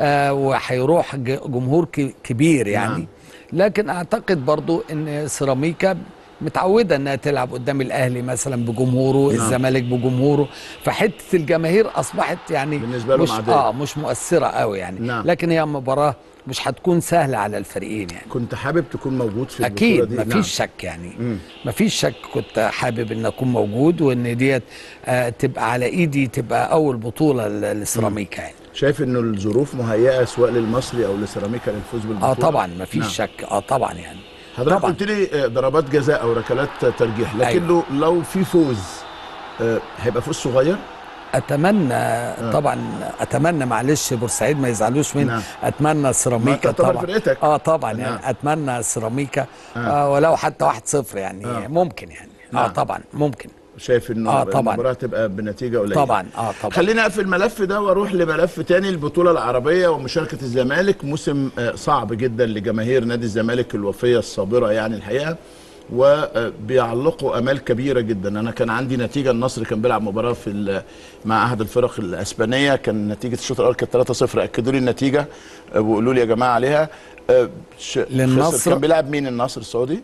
آه وهيروح جمهور كبير يعني. مم. لكن أعتقد برضو أن سيراميكا متعودة أنها تلعب قدام الأهلي مثلا بجمهوره، نعم. الزمالك بجمهوره، فحتة الجماهير أصبحت يعني بالنسبة مش, آه مش مؤثرة قوي يعني. نعم. لكن هي مباراة مش هتكون سهلة على الفريقين يعني. كنت حابب تكون موجود في البطولة دي؟ أكيد مفيش شك يعني. مم. مفيش شك كنت حابب أن أكون موجود، وأن ديت آه تبقى على إيدي، تبقى أول بطولة لسيراميكا يعني. شايف أنه الظروف مهيئة سواء للمصري أو لسيراميكا للفوز بالبطولة؟ أه طبعا مفيش نعم. شك. أه طبعا يعني حضرتك قلت لي ضربات جزاء او ركلات ترجيح، لكن أيوة. لو في فوز هيبقى فوز صغير؟ اتمنى آه. طبعا اتمنى، معلش بورسعيد ما يزعلوش مني. نعم. اتمنى سيراميكا طبعا اه طبعا نعم. يعني اتمنى سيراميكا آه. آه ولو حتى واحد صفر يعني آه. ممكن يعني. نعم. اه طبعا ممكن. شايف انه آه المباراه تبقى بنتيجه قليله؟ طبعا اه طبعا. خلينا اقفل الملف ده واروح لملف تاني، البطوله العربيه ومشاركه الزمالك. موسم صعب جدا لجماهير نادي الزمالك الوفيه الصابره يعني الحقيقه، وبيعلقوا امال كبيره جدا. انا كان عندي نتيجه، النصر كان بيلعب مباراه في مع احد الفرق الاسبانيه، كان نتيجه الشوط الاول كانت ثلاثة صفر، اكدوا لي النتيجه وقولوا لي يا جماعه عليها. للنصر كان بيلعب مين النصر السعودي؟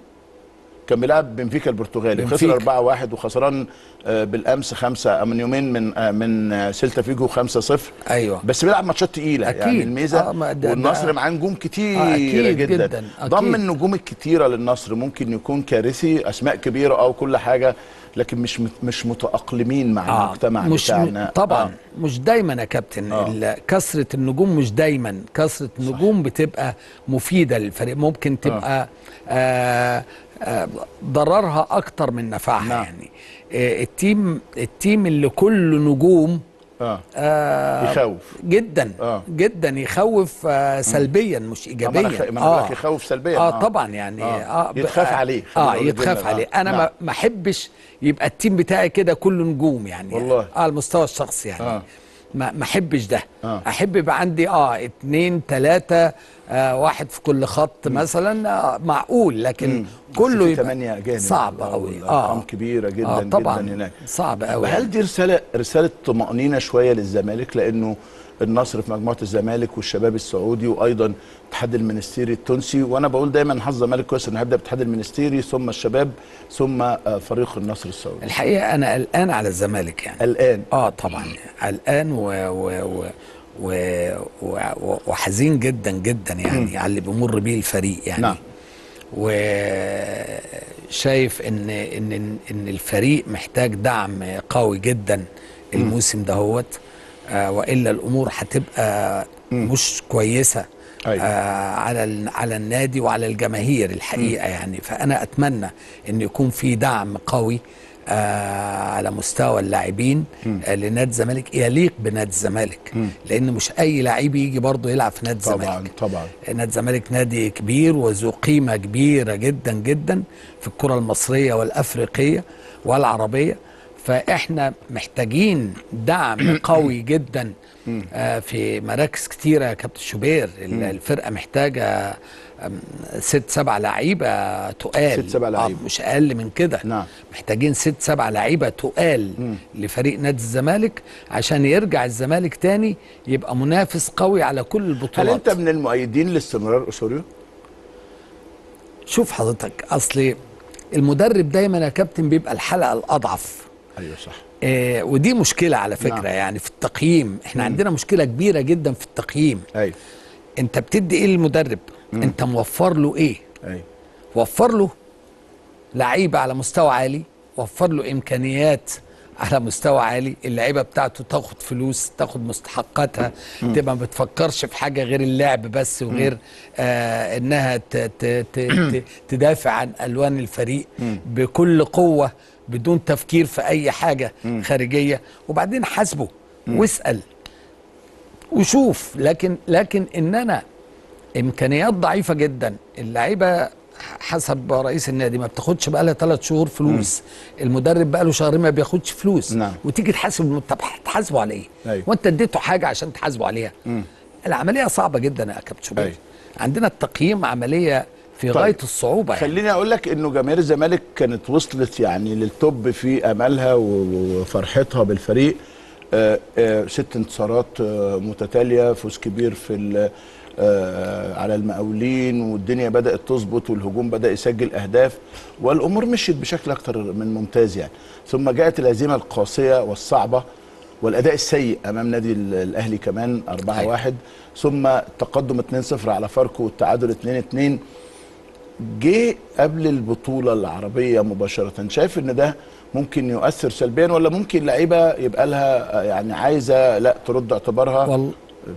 كان بيلعب بنفيكا البرتغالي، خسر أربعة واحد وخسران بالامس خمسة من يومين من من سيلتا فيجو خمسة صفر. ايوه بس بيلعب ماتشات تقيله يعني. الميزه آه والنصر معاه نجوم كتير آه جدا, جداً. ضم النجوم الكتيره للنصر ممكن يكون كارثي، اسماء كبيره او كل حاجه، لكن مش مش متاقلمين مع آه المجتمع بتاعنا طبعا. آه. مش دايما يا كابتن آه. كثره النجوم مش دايما كثره النجوم بتبقى مفيده للفريق، ممكن تبقى آه. آه ضررها اكتر من نفعها. نعم. يعني التيم التيم اللي كله نجوم آه. آه يخوف جدا آه. جدا يخوف آه سلبيا مش ايجابيا. ما انا بقولك يخوف سلبيا اه, آه طبعا يعني اه, آه يتخاف آه عليه اه يتخاف عليه. انا نعم. ما احبش يبقى التيم بتاعي كده كله نجوم يعني والله اه على المستوى الشخصي يعني آه. ما احبش ده آه. احب يبقى عندي اه اتنين تلاته آه واحد في كل خط مم. مثلا آه معقول لكن مم. كله يبقى ثمانية أجانب صعب قوي اه ارقام كبيره جدا آه طبعا جدا هناك صعب قوي. هل دي رساله رساله طمأنينه شويه للزمالك لانه النصر في مجموعه الزمالك والشباب السعودي وايضا الاتحاد المنستيري التونسي وانا بقول دايما حظ الزمالك كويس انه هيبدا بالاتحاد المنستيري ثم الشباب ثم فريق النصر السعودي. الحقيقه انا قلقان على الزمالك يعني قلقان اه طبعا قلقان و, و, و وحزين جدا جدا يعني على اللي بيمر بيه الفريق يعني نعم. وشايف ان ان ان الفريق محتاج دعم قوي جدا الموسم دهوت آه والا الامور هتبقى مش كويسه آه على على النادي وعلى الجماهير الحقيقه م. يعني فانا اتمنى ان يكون في دعم قوي آه على مستوى اللاعبين آه لنادي الزمالك يليق بنادي الزمالك لان مش اي لعيب يجي برضه يلعب في نادي الزمالك. طبعا طبعا نادي الزمالك نادي كبير وذو قيمه كبيره جدا جدا في الكره المصريه والافريقيه والعربيه فاحنا محتاجين دعم قوي جدا آه في مراكز كتيره يا كابتن شوبير. الفرقه محتاجه ست سبع لعيبه تقال ست سبع لعيبه آه مش اقل من كده نعم. محتاجين ست سبع لعيبه تقال مم. لفريق نادي الزمالك عشان يرجع الزمالك تاني يبقى منافس قوي على كل البطولات. هل انت من المؤيدين لاستمرار أسوريو؟ شوف حضرتك اصلي المدرب دايما يا كابتن بيبقى الحلقه الاضعف. ايوه صح آه ودي مشكله على فكره نعم. يعني في التقييم احنا مم. عندنا مشكله كبيره جدا في التقييم. ايوه انت بتدي ايه للمدرب؟ مم. انت موفر له ايه؟ ايوه وفر له لعيبه على مستوى عالي، وفر له امكانيات على مستوى عالي، اللعيبه بتاعته تاخد فلوس، تاخد مستحقاتها، مم. تبقى ما بتفكرش في حاجه غير اللعب بس وغير آه انها ت ت ت تدافع عن الوان الفريق مم. بكل قوه بدون تفكير في اي حاجه مم. خارجيه، وبعدين حاسبه مم. واسال وشوف. لكن لكن ان انا امكانيات ضعيفه جدا، اللعيبه حسب رئيس النادي ما بتاخدش بقى لها ثلاث شهور فلوس، مم. المدرب بقى له شهرين ما بياخدش فلوس، نعم. وتيجي تحاسب. طب هتحاسبه على ايه؟ أيوه. وانت اديته حاجه عشان تحاسبه عليها. مم. العمليه صعبه جدا يا كابتن شوبير. أيوه. عندنا التقييم عمليه في غايه طيب. الصعوبه يعني. خليني اقول لك انه جماهير الزمالك كانت وصلت يعني للتوب في املها وفرحتها بالفريق. آآ آآ ست انتصارات متتاليه، فوز كبير في على المقاولين، والدنيا بدأت تظبط والهجوم بدأ يسجل أهداف والأمور مشيت بشكل أكتر من ممتاز يعني. ثم جاءت الهزيمة القاسية والصعبة والأداء السيء أمام نادي الأهلي كمان أربعة واحد، ثم تقدم اثنين صفر على فاركو والتعادل اثنين اثنين. جه قبل البطولة العربية مباشرة. شايف إن ده ممكن يؤثر سلبيا ولا ممكن لعيبة يبقى لها يعني عايزة لا ترد اعتبارها والله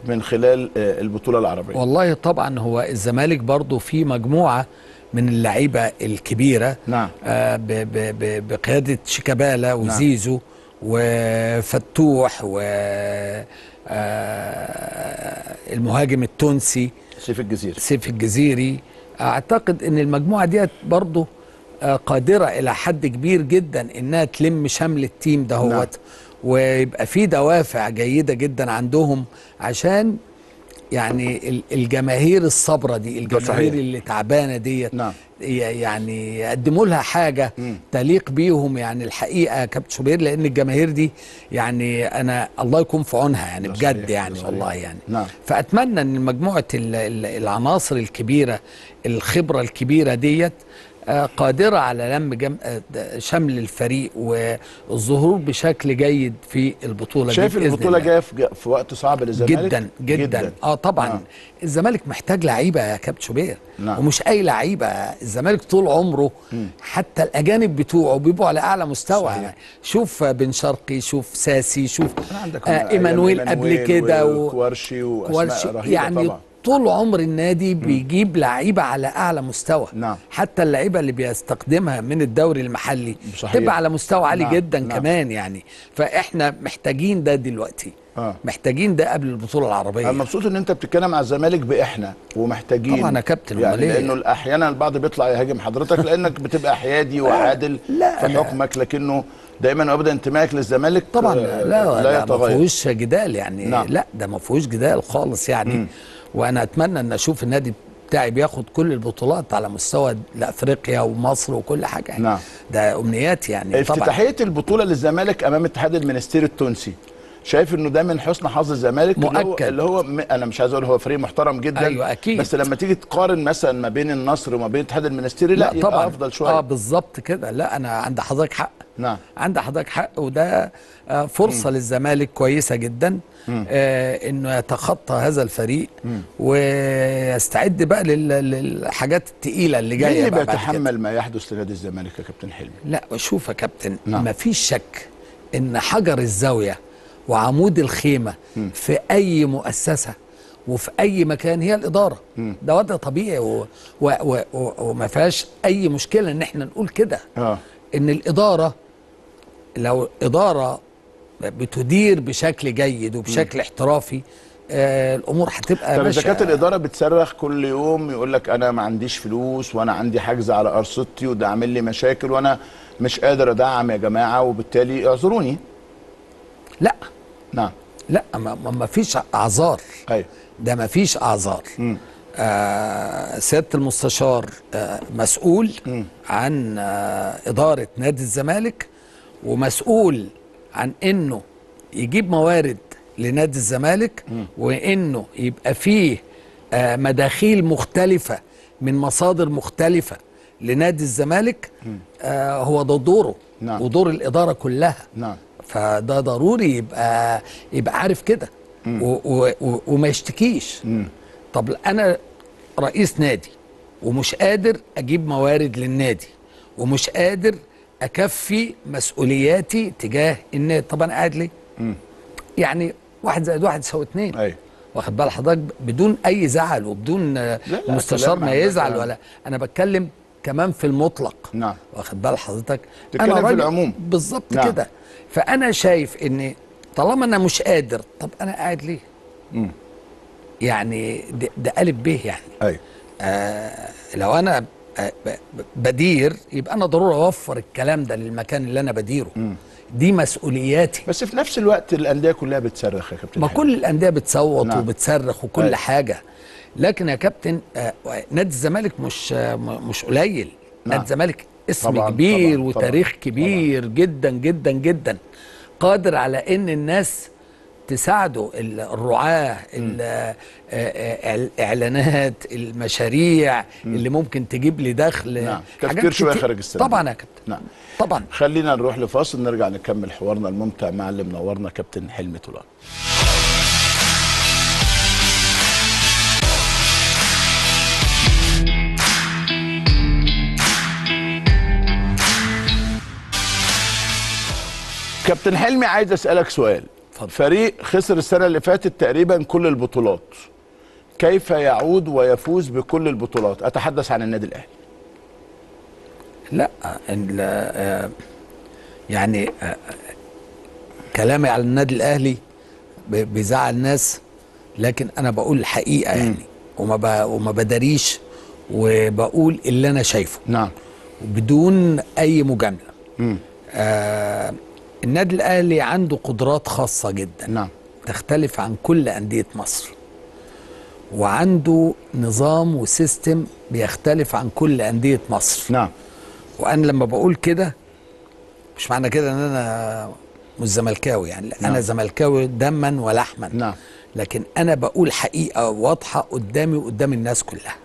من خلال البطولة العربية؟ والله طبعا هو الزمالك برضو في مجموعة من اللعيبة الكبيرة نعم. آه ب ب ب بقيادة شيكابالا وزيزو نعم. وفتوح و آه المهاجم التونسي سيف الجزيري سيف الجزيري اعتقد ان المجموعة دي برضو آه قادرة الى حد كبير جدا انها تلم شمل التيم دهوت نعم. ويبقى في دوافع جيدة جدا عندهم عشان يعني الجماهير الصبرة دي، الجماهير اللي تعبانة دي نعم. يعني يقدموا لها حاجة مم. تليق بيهم يعني الحقيقة يا كابتن شوبير. لأن الجماهير دي يعني أنا الله يكون في عونها يعني بجد يعني والله يعني نعم. فأتمنى أن مجموعة العناصر الكبيرة الخبرة الكبيرة دي قادرة على لم شمل الفريق والظهور بشكل جيد في البطولة. شايف البطولة جاية في وقت صعب للزمالك جدا جدا, جداً. اه طبعا آه. الزمالك محتاج لعيبة يا كابتن شوبير نعم. ومش أي لعيبة. الزمالك طول عمره م. حتى الأجانب بتوعه بيبقوا على أعلى مستوى يعني. شوف بن شرقي، شوف ساسي، شوف آه إيمانويل قبل كده وكوارشي وأسماء رهيبة يعني طبعا. طول عمر النادي بيجيب لعيبه على اعلى مستوى. نعم. حتى اللعيبه اللي بيستخدمها من الدوري المحلي تبقى على مستوى عالي. نعم. جدا. نعم. كمان يعني فاحنا محتاجين ده دلوقتي. آه. محتاجين ده قبل البطوله العربيه. انا مبسوط ان انت بتتكلم على الزمالك باحنا ومحتاجين. طبعا انا كابتن يعني، لانه احيانا البعض بيطلع يهاجم حضرتك لانك بتبقى حيادي وعادل في حكمك، لكنه دايما وابدا انتمائك للزمالك طبعا لا لا, لا ما فيهوش جدال يعني. نعم. لا ده ما فيهوش جدال خالص يعني. م. وانا اتمنى ان اشوف النادي بتاعي بياخد كل البطولات على مستوى افريقيا ومصر وكل حاجه يعني. نعم. ده امنياتي يعني. افتتاحيه طبعًا. البطوله للزمالك امام اتحاد المنستير التونسي، شايف انه ده من حسن حظ الزمالك مؤكد. اللي هو انا مش عايز اقول هو فريق محترم جدا. أيوة أكيد. بس لما تيجي تقارن مثلا ما بين النصر وما بين الاتحاد المنستيري لا, لا يبقى طبعًا. افضل شويه. اه بالظبط كده. لا انا عند حضرتك حق. نعم. عند حضرتك حق، وده فرصه م. للزمالك كويسه جدا آه انه يتخطى هذا الفريق م. ويستعد بقى للحاجات الثقيله اللي جايه. مين اللي بيتحمل ما يحدث لنادي الزمالك يا كابتن حلمي؟ لا شوف يا كابتن، نعم. مفيش شك ان حجر الزاويه وعمود الخيمة م. في أي مؤسسة وفي أي مكان هي الإدارة. م. ده وضع طبيعي و... و... و... وما فيهاش أي مشكلة إن إحنا نقول كده. آه. إن الإدارة لو إدارة بتدير بشكل جيد وبشكل م. احترافي آه الأمور هتبقى ماشية. طب إذا كانت الإدارة بتصرخ كل يوم يقول لك أنا ما عنديش فلوس وأنا عندي حجز على أرصدتي وده عامل لي مشاكل وأنا مش قادر أدعم يا جماعة وبالتالي اعذروني. لا. نعم. لا ما فيش اعذار. ايوه ده ما فيش اعذار. آه سياده المستشار آه مسؤول م. عن آه اداره نادي الزمالك، ومسؤول عن انه يجيب موارد لنادي الزمالك م. وانه يبقى فيه آه مداخيل مختلفه من مصادر مختلفه لنادي الزمالك. آه هو ده دوره. نعم. ودور الاداره كلها. نعم. فده ضروري يبقى يبقى عارف كده وما يشتكيش. مم. طب انا رئيس نادي ومش قادر اجيب موارد للنادي ومش قادر اكفي مسؤولياتي تجاه النادي، طب انا قاعد ليه؟ مم. يعني واحد زائد واحد يساوي اتنين. ايوه واخد بال حضرتك، بدون اي زعل وبدون المستشار ما يزعل ولا انا بتكلم كمان في المطلق. نعم. واخد بال حضرتك، انا في العموم بالظبط. نعم. كده. فانا شايف ان طالما انا مش قادر طب انا قاعد ليه؟ مم. يعني ده الف ب يعني. ايوه آه لو انا بدير يبقى انا ضروري اوفر الكلام ده للمكان اللي انا بديره. مم. دي مسؤولياتي. بس في نفس الوقت الانديه كلها بتصرخ يا كابتن. ما كل الانديه بتصوت. نعم. وبتصرخ وكل أي. حاجه، لكن يا كابتن آه نادي الزمالك مش آه مش قليل. نعم. نادي الزمالك اسم طبعًا كبير طبعًا وتاريخ طبعًا كبير طبعًا جدا جدا جدا، قادر على ان الناس تساعده، الرعاه، الاعلانات، المشاريع م. اللي ممكن تجيب لي دخل. نعم. تفكير شويه خارج السلام طبعا يا كابتن. نعم طبعا. خلينا نروح لفاصل، نرجع نكمل حوارنا الممتع مع اللي منورنا كابتن حلمي طولان. كابتن حلمي عايز اسالك سؤال. فضل. فريق خسر السنه اللي فاتت تقريبا كل البطولات، كيف يعود ويفوز بكل البطولات؟ اتحدث عن النادي الاهلي. لا يعني كلامي على النادي الاهلي بيزعل ناس، لكن انا بقول الحقيقه يعني وما وما بداريش وبقول اللي انا شايفه. نعم. بدون اي مجامله. امم آه النادي الاهلي عنده قدرات خاصه جدا. نعم. تختلف عن كل انديه مصر، وعنده نظام وسيستم بيختلف عن كل انديه مصر. نعم. وانا لما بقول كده مش معنى كده ان انا مش زملكاوي يعني. نعم. انا زملكاوي دما ولحما. نعم. لكن انا بقول حقيقه واضحه قدامي وقدام الناس كلها.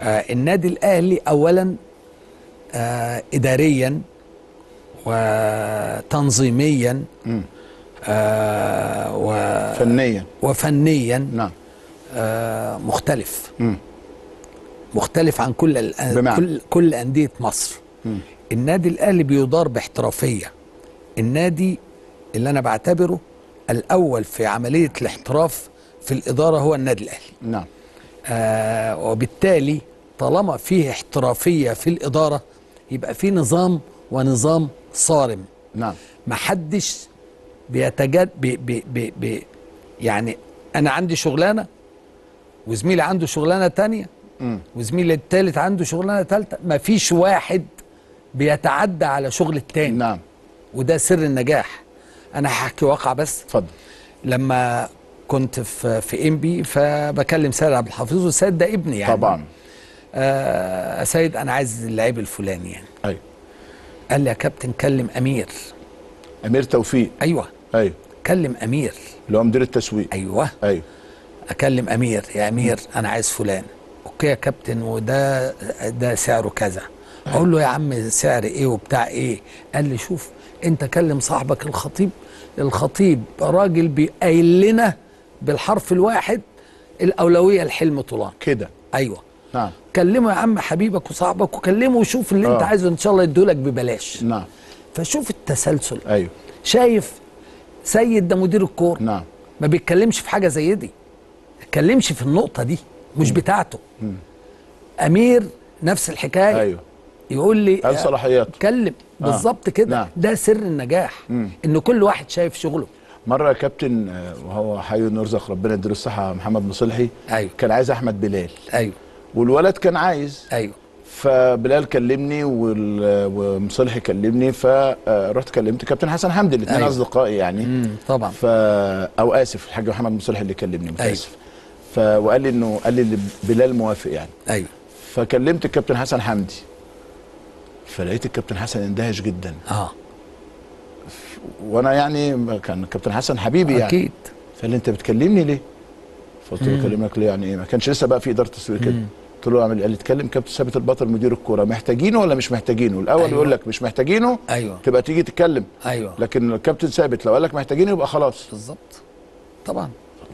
آه النادي الاهلي اولا آه اداريا وتنظيميا آه و فنيا وفنيا. نعم. آه مختلف. مم. مختلف عن كل كل كل انديه مصر. مم. النادي الاهلي بيدار باحترافيه، النادي اللي انا بعتبره الاول في عمليه الاحتراف في الإدارة هو النادي الأهلي. نعم. آه وبالتالي طالما فيه احترافية في الإدارة يبقى فيه نظام ونظام صارم. نعم. محدش بيتجد بي بي بي بي يعني أنا عندي شغلانة وزميلي عنده شغلانة تانية م. وزميلي التالت عنده شغلانة تالتة، مفيش واحد بيتعدى على شغل التاني. نعم. وده سر النجاح. أنا هحكي واقع بس. اتفضل. لما كنت في في ام بي فبكلم سيد عبد الحفيظ، والسيد ده ابني يعني. طبعا. آه سيد انا عايز اللعيب الفلاني يعني. ايوه. قال لي يا كابتن كلم امير. امير توفيق. ايوه. ايوه. كلم امير اللي هو مدير التسويق. ايوه. ايوه. اكلم امير، يا امير انا عايز فلان. اوكي يا كابتن وده ده سعره كذا. أيوة. اقول له يا عم سعر ايه وبتاع ايه؟ قال لي شوف انت كلم صاحبك الخطيب، الخطيب راجل بيقايل لنا بالحرف الواحد الأولوية لحلمي طولان كده. أيوة. نعم. كلمه يا عم حبيبك وصاحبك وكلمه وشوف اللي أوه. أنت عايزه إن شاء الله يدولك ببلاش. نعم. فشوف التسلسل. أيوة. شايف سيد ده مدير الكورة. نعم. ما بيتكلمش في حاجة زي دي، ما بيتكلمش في النقطة دي، مش م. بتاعته. م. أمير نفس الحكاية. أيوة. يقول لي قال صلاحياته اتكلم بالظبط كده. نعم. ده سر النجاح م. إن كل واحد شايف شغله. مرة يا كابتن وهو حي ونرزق ربنا يديله الصحة محمد مصالحي. أيوة. كان عايز أحمد بلال. أيوة. والولد كان عايز. أيوة. فبلال كلمني ومصالحي كلمني، فرحت كلمت كابتن حسن حمدي، الاثنين أيوة. أصدقائي يعني. مم. طبعا. ف أو آسف الحاج محمد مصالحي اللي كلمني، مش آسف. أيوة. ف وقال لي إنه قال لي بلال موافق يعني. أيوة. فكلمت الكابتن حسن حمدي، فلقيت الكابتن حسن اندهش جدا. أه. وانا يعني كان كابتن حسن حبيبي يعني. اكيد. فقال لي انت بتكلمني ليه؟ فقلت له بكلمك ليه يعني ايه؟ ما كانش لسه بقى في اداره تسويق كده. قلت له اعمل، قال لي اتكلم كابتن ثابت البطل مدير الكوره، محتاجينه ولا مش محتاجينه؟ الاول أيوة. يقول لك مش محتاجينه. أيوة. تبقى تيجي تتكلم. ايوه. لكن الكابتن ثابت لو قال لك محتاجينه يبقى خلاص. بالظبط. طبعا.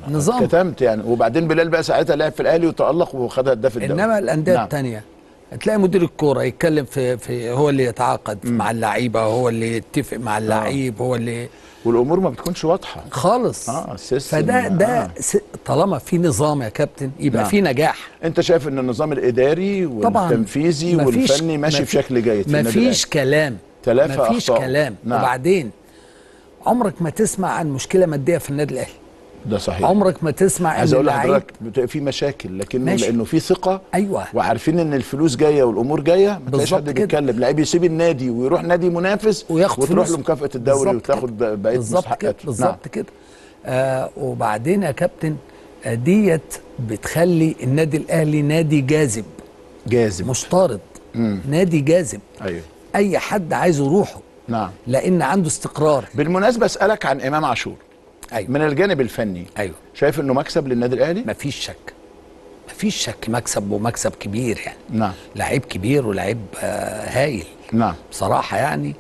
نظام. كتمت يعني. وبعدين بلال بقى ساعتها لعب في الاهلي وتالق وخد هداف الدوري. انما الانديه نعم. الثانيه هتلاقي مدير الكوره يتكلم في, في هو اللي يتعاقد م. مع اللعيبه، هو اللي يتفق مع اللعيب، هو اللي والامور ما بتكونش واضحه خالص. اه السيستم. فده ده آه. س... طالما في نظام يا كابتن يبقى نعم. في نجاح. انت شايف ان النظام الاداري والتنفيذي والفني ماشي بشكل جيد، مفيش كلام تلافه اخطاء، مفيش كلام. نعم. وبعدين عمرك ما تسمع عن مشكله ماديه في النادي الاهلي. ده صحيح. عمرك ما تسمع عايز اقول لحضرتك في مشاكل، لكنه لانه في ثقه. ايوه. وعارفين ان الفلوس جايه والامور جايه، ما تلاقيش حد بيتكلم، لعيب يسيب النادي ويروح نادي منافس وياخد وتروح فلوس. له مكافاه الدوري وتاخد بقيه مستحقاته. بالظبط كده. آه وبعدين يا كابتن ديت بتخلي النادي الاهلي نادي جاذب، جاذب مش طارد، نادي جاذب. ايوه. اي حد عايز يروحه. نعم. لان عنده استقرار. بالمناسبه اسالك عن امام عاشور. أيوة. من الجانب الفني. أيوة. شايف انه مكسب للنادي الاهلي؟ مفيش شك، مفيش شك، مكسب ومكسب كبير يعني. نعم. لعيب كبير ولعيب آه هايل. نعم. بصراحه يعني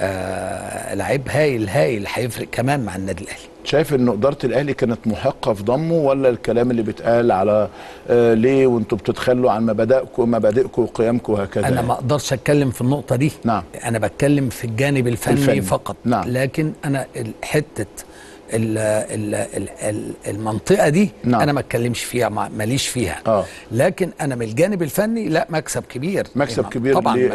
آه لعيب هايل هايل، هيفرق كمان مع النادي الاهلي. شايف ان اداره الاهلي كانت محقه في ضمه، ولا الكلام اللي بيتقال على آه ليه وانتم بتتخلوا عن مبادئكم مبادئكم وقيمكم وهكذا؟ انا ما اقدرش اتكلم في النقطه دي. نعم. انا بتكلم في الجانب الفني, الفني. فقط. نعم. لكن انا حته ال ال ال المنطقه دي. نعم. انا ما اتكلمش فيها، ماليش فيها. آه. لكن انا من الجانب الفني لا، مكسب كبير، مكسب كبير للنادي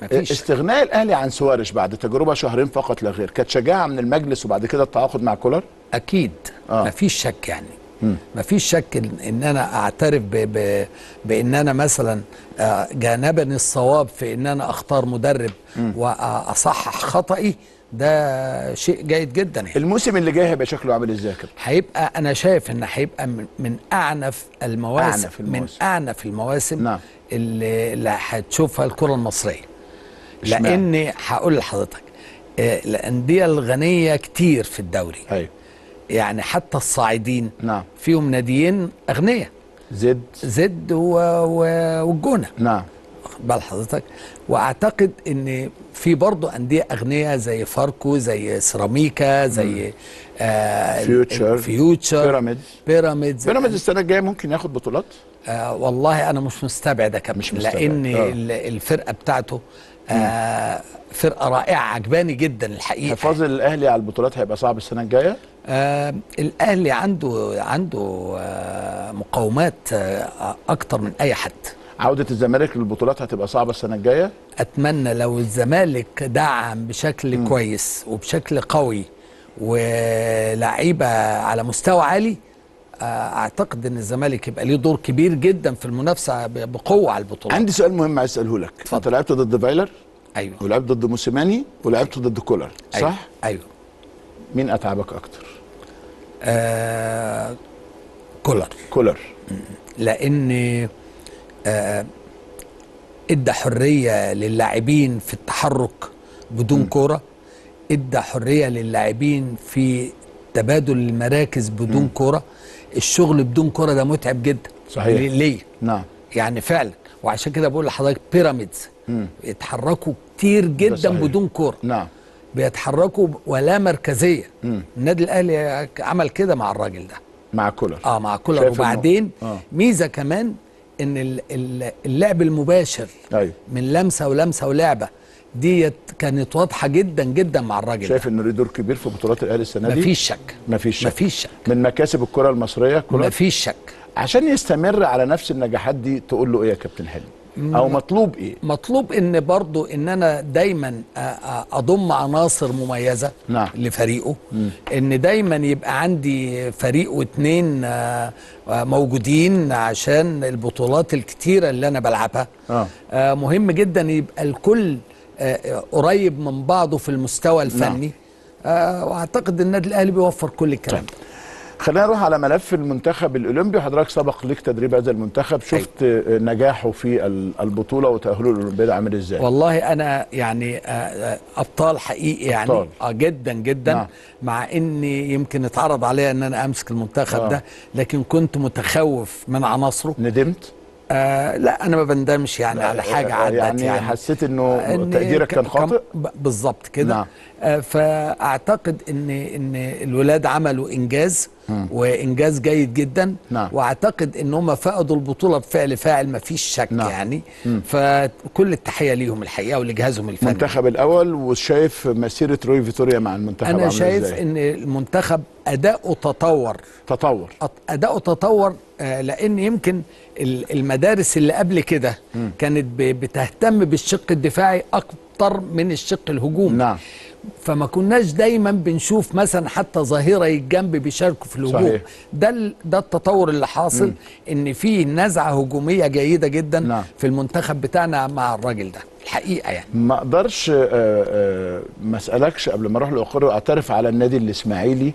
الاهلي. استغناء الاهلي عن سوارش بعد تجربه شهرين فقط لا غير، كانت شجاعه من المجلس وبعد كده التعاقد مع كولر. اكيد. آه. ما فيش شك يعني. م. ما فيش شك ان انا اعترف ب ب بان انا مثلا جانبني الصواب في ان انا اختار مدرب م. واصحح خطئي، ده شيء جيد جدا يعني. الموسم اللي جاي هيبقى شكله عامل ازاي يا كابتن؟ هيبقى انا شايف ان هيبقى من اعنف المواسم، أعنف المواسم. من اعنف المواسم. نعم. اللي, اللي هتشوفها الكره المصريه. لان هقول لحضرتك الانديه الغنيه كتير في الدوري. ايوه. يعني حتى الصاعدين. نعم. فيهم ناديين اغنياء، زد زد و... و... والجونه. نعم. بال حضرتك. واعتقد ان في برضه انديه اغنياء زي فاركو، زي سيراميكا، زي آه فيوتشر, فيوتشر بيراميدز. بيراميدز بيراميدز السنه الجايه ممكن ياخد بطولات. آه والله انا مش مستبعد يا كابتن، لان آه. الفرقه بتاعته آه فرقه رائعه عجباني جدا الحقيقه. حفاظ الاهلي على البطولات هيبقى صعب السنه الجايه؟ آه الاهلي عنده عنده آه مقاومات آه اكتر من اي حد. عودة الزمالك للبطولات هتبقى صعبة السنة الجاية؟ أتمنى لو الزمالك دعم بشكل م. كويس وبشكل قوي ولاعيبة على مستوى عالي، أعتقد أن الزمالك يبقى ليه دور كبير جدا في المنافسة بقوة على البطولات. عندي سؤال مهم عايز أسأله لك. أنت لعبت ضد فايلر؟ أيوه. ولعبت ضد موسيماني ولعبت أيوة. ضد كولر، صح؟ أيوه. أيوه. مين أتعبك أكتر؟ آه... كولر. كولر. لأن آه ادى حريه للاعبين في التحرك بدون م. كوره، ادى حريه للاعبين في تبادل المراكز بدون م. كوره. الشغل بدون كوره ده متعب جدا. صحيح. ليه؟ نعم يعني فعلا، وعشان كده بقول لحضرتك بيراميدز يتحركوا كتير جدا بدون كوره. نعم بيتحركوا ولا مركزيه. م. النادي الاهلي عمل كده مع الراجل ده، مع كولر. اه مع كولر. وبعدين آه. ميزه كمان ان اللعب المباشر أيوه. من لمسه ولمسه ولعبه ديت كانت واضحه جدا جدا مع الراجل. شايف ان له دور كبير في بطولات الاهلي السنه دي؟ مفيش شك مفيش شك مفيش شك. من مكاسب الكره المصريه كلها مفيش شك. عشان يستمر على نفس النجاحات دي تقول له ايه يا كابتن حلمي؟ او مطلوب ايه؟ مطلوب ان برضه ان انا دايما اضم عناصر مميزه نعم. لفريقه، م. ان دايما يبقى عندي فريق واثنين موجودين عشان البطولات الكتيرة اللي أنا بلعبها. آه. آه مهم جدا يبقى الكل آه قريب من بعضه في المستوى الفني. نعم. آه وأعتقد النادي الأهلي بيوفر كل الكلام. طيب. خلينا نروح على ملف المنتخب الأولمبي. حضرتك سبق ليك تدريب هذا المنتخب، شفت أيوة. نجاحه في البطولة وتأهله للأولمبياد عامل إزاي؟ والله أنا يعني أبطال حقيقي أبطال. يعني جدا جدا نعم. مع إني يمكن اتعرض عليا إن أنا أمسك المنتخب آه. ده، لكن كنت متخوف من عناصره. ندمت؟ آه لا أنا ما بندمش يعني على حاجة عدت يعني, يعني حسيت إنه تقديرك كان خاطئ؟ بالظبط كده نعم. آه فأعتقد إن إن الولاد عملوا إنجاز مم. وإنجاز جيد جدا نعم. وأعتقد إن هم فقدوا البطولة بفعل فاعل مفيش شك نعم. يعني مم. فكل التحية ليهم الحقيقة ولجهازهم الفني. المنتخب الأول. وشايف مسيرة روي فيتوريا مع المنتخب عاملة إزاي؟ أنا شايف إن المنتخب أداؤه تطور تطور أداؤه تطور آه لأن يمكن المدارس اللي قبل كده كانت بتهتم بالشق الدفاعي أكتر من الشق الهجومي نعم. فما كناش دايما بنشوف مثلا حتى ظاهره الجنب بيشاركوا في الهجوم. صحيح. ده ده التطور اللي حاصل مم. ان في نزعه هجوميه جيده جدا نعم. في المنتخب بتاعنا مع الراجل ده الحقيقه يعني. ما اقدرش ما اسالكش قبل ما اروح لاقر اعترف على النادي الاسماعيلي،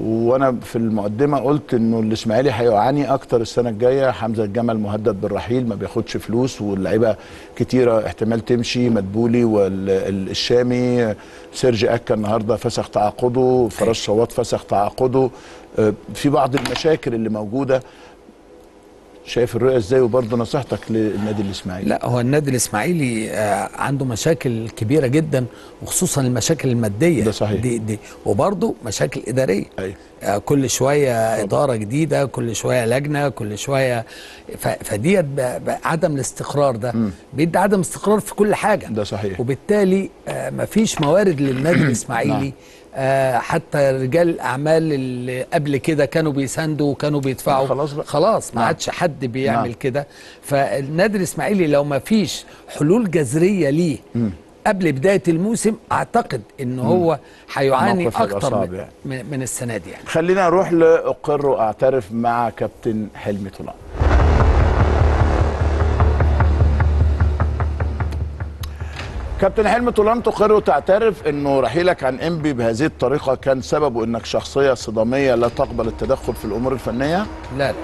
وانا في المقدمه قلت انه الاسماعيلي هيعاني اكتر السنه الجايه. حمزه الجمل مهدد بالرحيل، ما بياخدش فلوس، واللعيبه كتيره احتمال تمشي. مدبولي والشامي، سيرجي اكا النهارده فسخ تعاقده، فراس شواط فسخ تعاقده، في بعض المشاكل اللي موجوده. شايف الرؤيه ازاي وبرضه نصيحتك للنادي الاسماعيلي؟ لا هو النادي الاسماعيلي عنده مشاكل كبيره جدا، وخصوصا المشاكل الماديه ده صحيح. دي, دي وبرضه مشاكل اداريه أيوه. كل شويه طبعا. اداره جديده، كل شويه لجنه، كل شويه فديت عدم الاستقرار ده م. بيدي عدم استقرار في كل حاجه ده صحيح. وبالتالي مفيش موارد للنادي الاسماعيلي. آه حتى رجال الاعمال اللي قبل كده كانوا بيساندوا وكانوا بيدفعوا خلاص بقى. خلاص ما عادش حد بيعمل نعم. كده. فالنادي الاسماعيلي لو ما فيش حلول جذريه ليه م. قبل بدايه الموسم اعتقد ان هو هيعاني اكتر من, يعني. من السنه دي يعني. خلينا اروح لاقر واعترف مع كابتن حلمي طولان. كابتن حلمي طولان، تقر وتعترف انه رحيلك عن انبي بهذه الطريقه كان سببه انك شخصيه صداميه لا تقبل التدخل في الامور الفنيه؟ لا لا،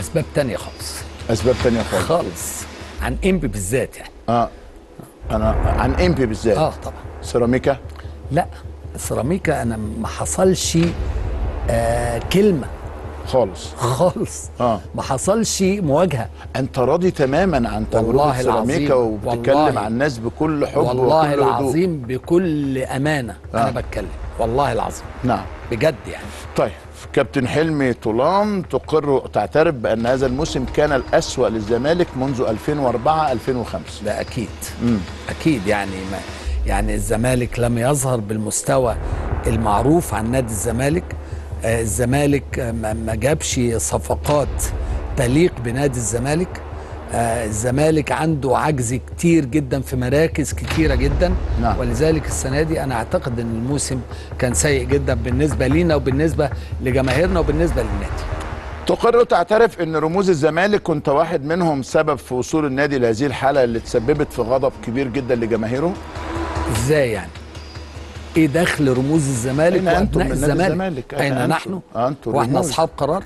اسباب ثانيه خالص. اسباب ثانيه خالص خالص عن انبي بالذات يعني. اه انا عن انبي بالذات اه طبعا. سيراميكا؟ لا سيراميكا انا ما حصلش آه كلمه خالص خالص آه. ما حصلش مواجهه. انت راضي تماما عن تجربه سيراميكا وبتتكلم عن الناس بكل حب وكل هدوء؟ والله العظيم بكل امانه آه. انا بتكلم والله العظيم نعم بجد يعني. طيب كابتن حلمي طولان، تقر وتعترف بان هذا الموسم كان الأسوأ للزمالك منذ ألفين وأربعة ألفين وخمسة؟ ده اكيد مم. اكيد يعني ما يعني الزمالك لم يظهر بالمستوى المعروف عن نادي الزمالك. الزمالك ما جابش صفقات تليق بنادي الزمالك. الزمالك عنده عجز كتير جدا في مراكز كتيرة جدا. نعم. ولذلك السنة دي أنا أعتقد أن الموسم كان سيء جدا بالنسبة لينا وبالنسبة لجماهيرنا وبالنسبة للنادي. تقر تعترف أن رموز الزمالك كنت واحد منهم سبب في وصول النادي لهذه الحالة اللي تسببت في غضب كبير جدا لجماهيره؟ إزاي يعني؟ إيه دخل رموز الزمالك وأبناء الزمالك؟ أين نحن؟ وإحنا أصحاب قرار؟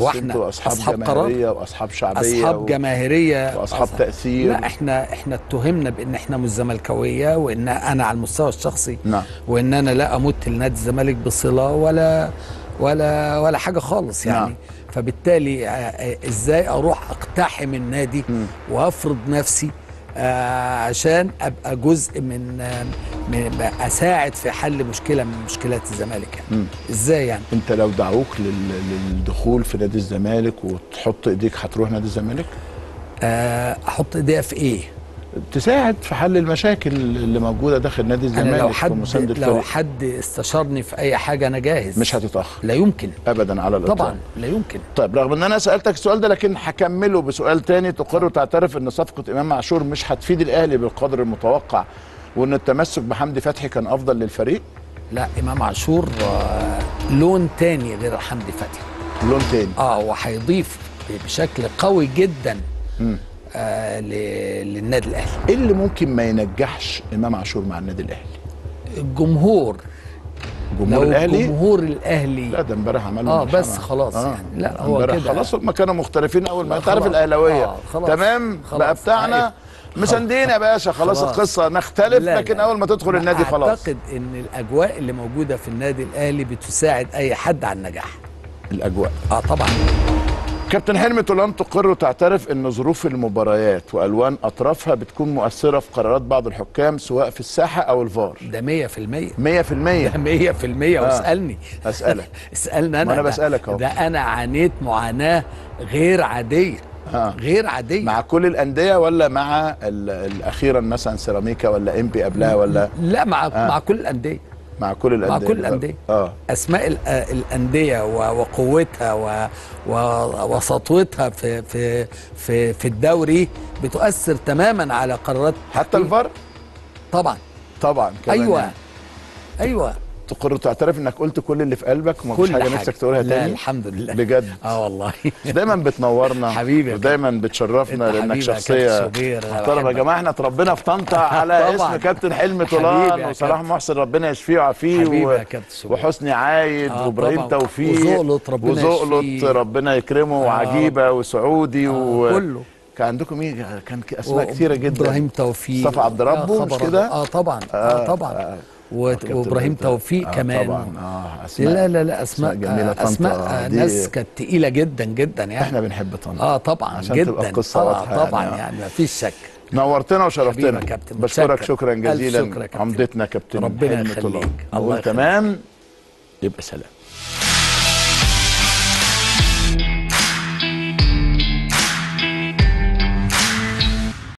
واحنا أصحاب, أصحاب قرار وأصحاب شعبية أصحاب جماهيرية وأصحاب أصحاب. تأثير. لا احنا احنا اتهمنا بأن احنا مش زملكاوية، وأن أنا على المستوى الشخصي نعم. وأن أنا لا أمت لنادي الزمالك بصلة ولا ولا ولا حاجة خالص يعني نعم. فبالتالي إزاي أروح أقتحم النادي م. وأفرض نفسي عشان أبقى جزء من, من أساعد في حل مشكلة من مشكلات الزمالك يعني. إزاي يعني؟ أنت لو دعوك للدخول في نادي الزمالك وتحط إيديك هتروح نادي الزمالك؟ أحط إيديها في إيه؟ تساعد في حل المشاكل اللي موجودة داخل نادي الزمالك. أنا لو حد لو حد استشارني في أي حاجة أنا جاهز. مش هتتأخر. لا يمكن. أبدا على الإطلاق. طبعا لا يمكن. طيب رغم إن أنا سألتك السؤال ده لكن هكمله بسؤال تاني. تقر تعترف إن صفقة إمام عاشور مش هتفيد الأهلي بالقدر المتوقع وإن التمسك بحمدي فتحي كان أفضل للفريق؟ لا، إمام عاشور لون تاني غير حمدي فتحي. لون تاني. آه وهيضيف بشكل قوي جدا. امم آه للنادي الاهلي. ايه اللي ممكن ما ينجحش امام عاشور مع النادي الاهلي؟ الجمهور جمهور الاهلي جمهور الاهلي لا ده امبارح عملوا اه بس خلاص آه. يعني لا هو كده خلاص هم كانوا مختلفين اول ما تعرف الاهلاويه آه تمام خلاص. بقى بتاعنا مساندين يا باشا خلاص, خلاص القصه نختلف لا لكن لا. اول ما تدخل النادي خلاص. اعتقد ان الاجواء اللي موجوده في النادي الاهلي بتساعد اي حد على النجاح. الاجواء اه طبعا. كابتن حلمي طولان، تقر وتعترف ان ظروف المباريات والوان اطرافها بتكون مؤثره في قرارات بعض الحكام سواء في الساحه او الفار؟ ده مية في المية. مية في المية ده مية في المية آه. واسالني اسالك اسالني انا. انا بسالك اهو. ده انا عانيت معاناه غير عاديه آه. غير عاديه مع كل الانديه ولا مع الاخيرا مثلا سيراميكا ولا امبي قبلها ولا لا مع آه. مع كل الانديه مع كل الأندية مع كل الأندية آه. أسماء الأندية وقوتها وسطوتها في في في في الدوري بتؤثر تماما على قرارات حتى الفار طبعا طبعا كمان أيوه يعني. أيوه. تقر تعترف انك قلت كل اللي في قلبك ومفيش حاجه نفسك تقولها تاني؟ لا الحمد لله بجد اه والله دايما بتنورنا حبيبي ودايما بتشرفنا لانك شخصيه محترمه. يا جماعه احنا اتربينا في طنطا على اسم كابتن حلمي طولان وصلاح محسن ربنا يشفيه ويعافيه وحسني عايد آه وابراهيم توفيق وزقلط ربنا وزقلط ربنا يكرمه آه وعجيبه وسعودي آه وكله كان عندكم ايه كان اسماء كثيره جدا ابراهيم توفيق مصطفى عبد ربه مش كده؟ اه طبعا اه طبعا وابراهيم توفيق آه كمان طبعا اه اسماء لا لا لا اسماء جميله طنطا اسماء ناس كانت تقيله جدا جدا يعني احنا بنحب طنطا اه طبعا عشان جدا تبقى القصه واضحه آه طبعا يعني, يعني مفيش شك. نورتنا وشرفتنا كابتن بشكرك شكرا جزيلا عمدتنا كابتن ربنا يخليك الله تمام يبقى سلام.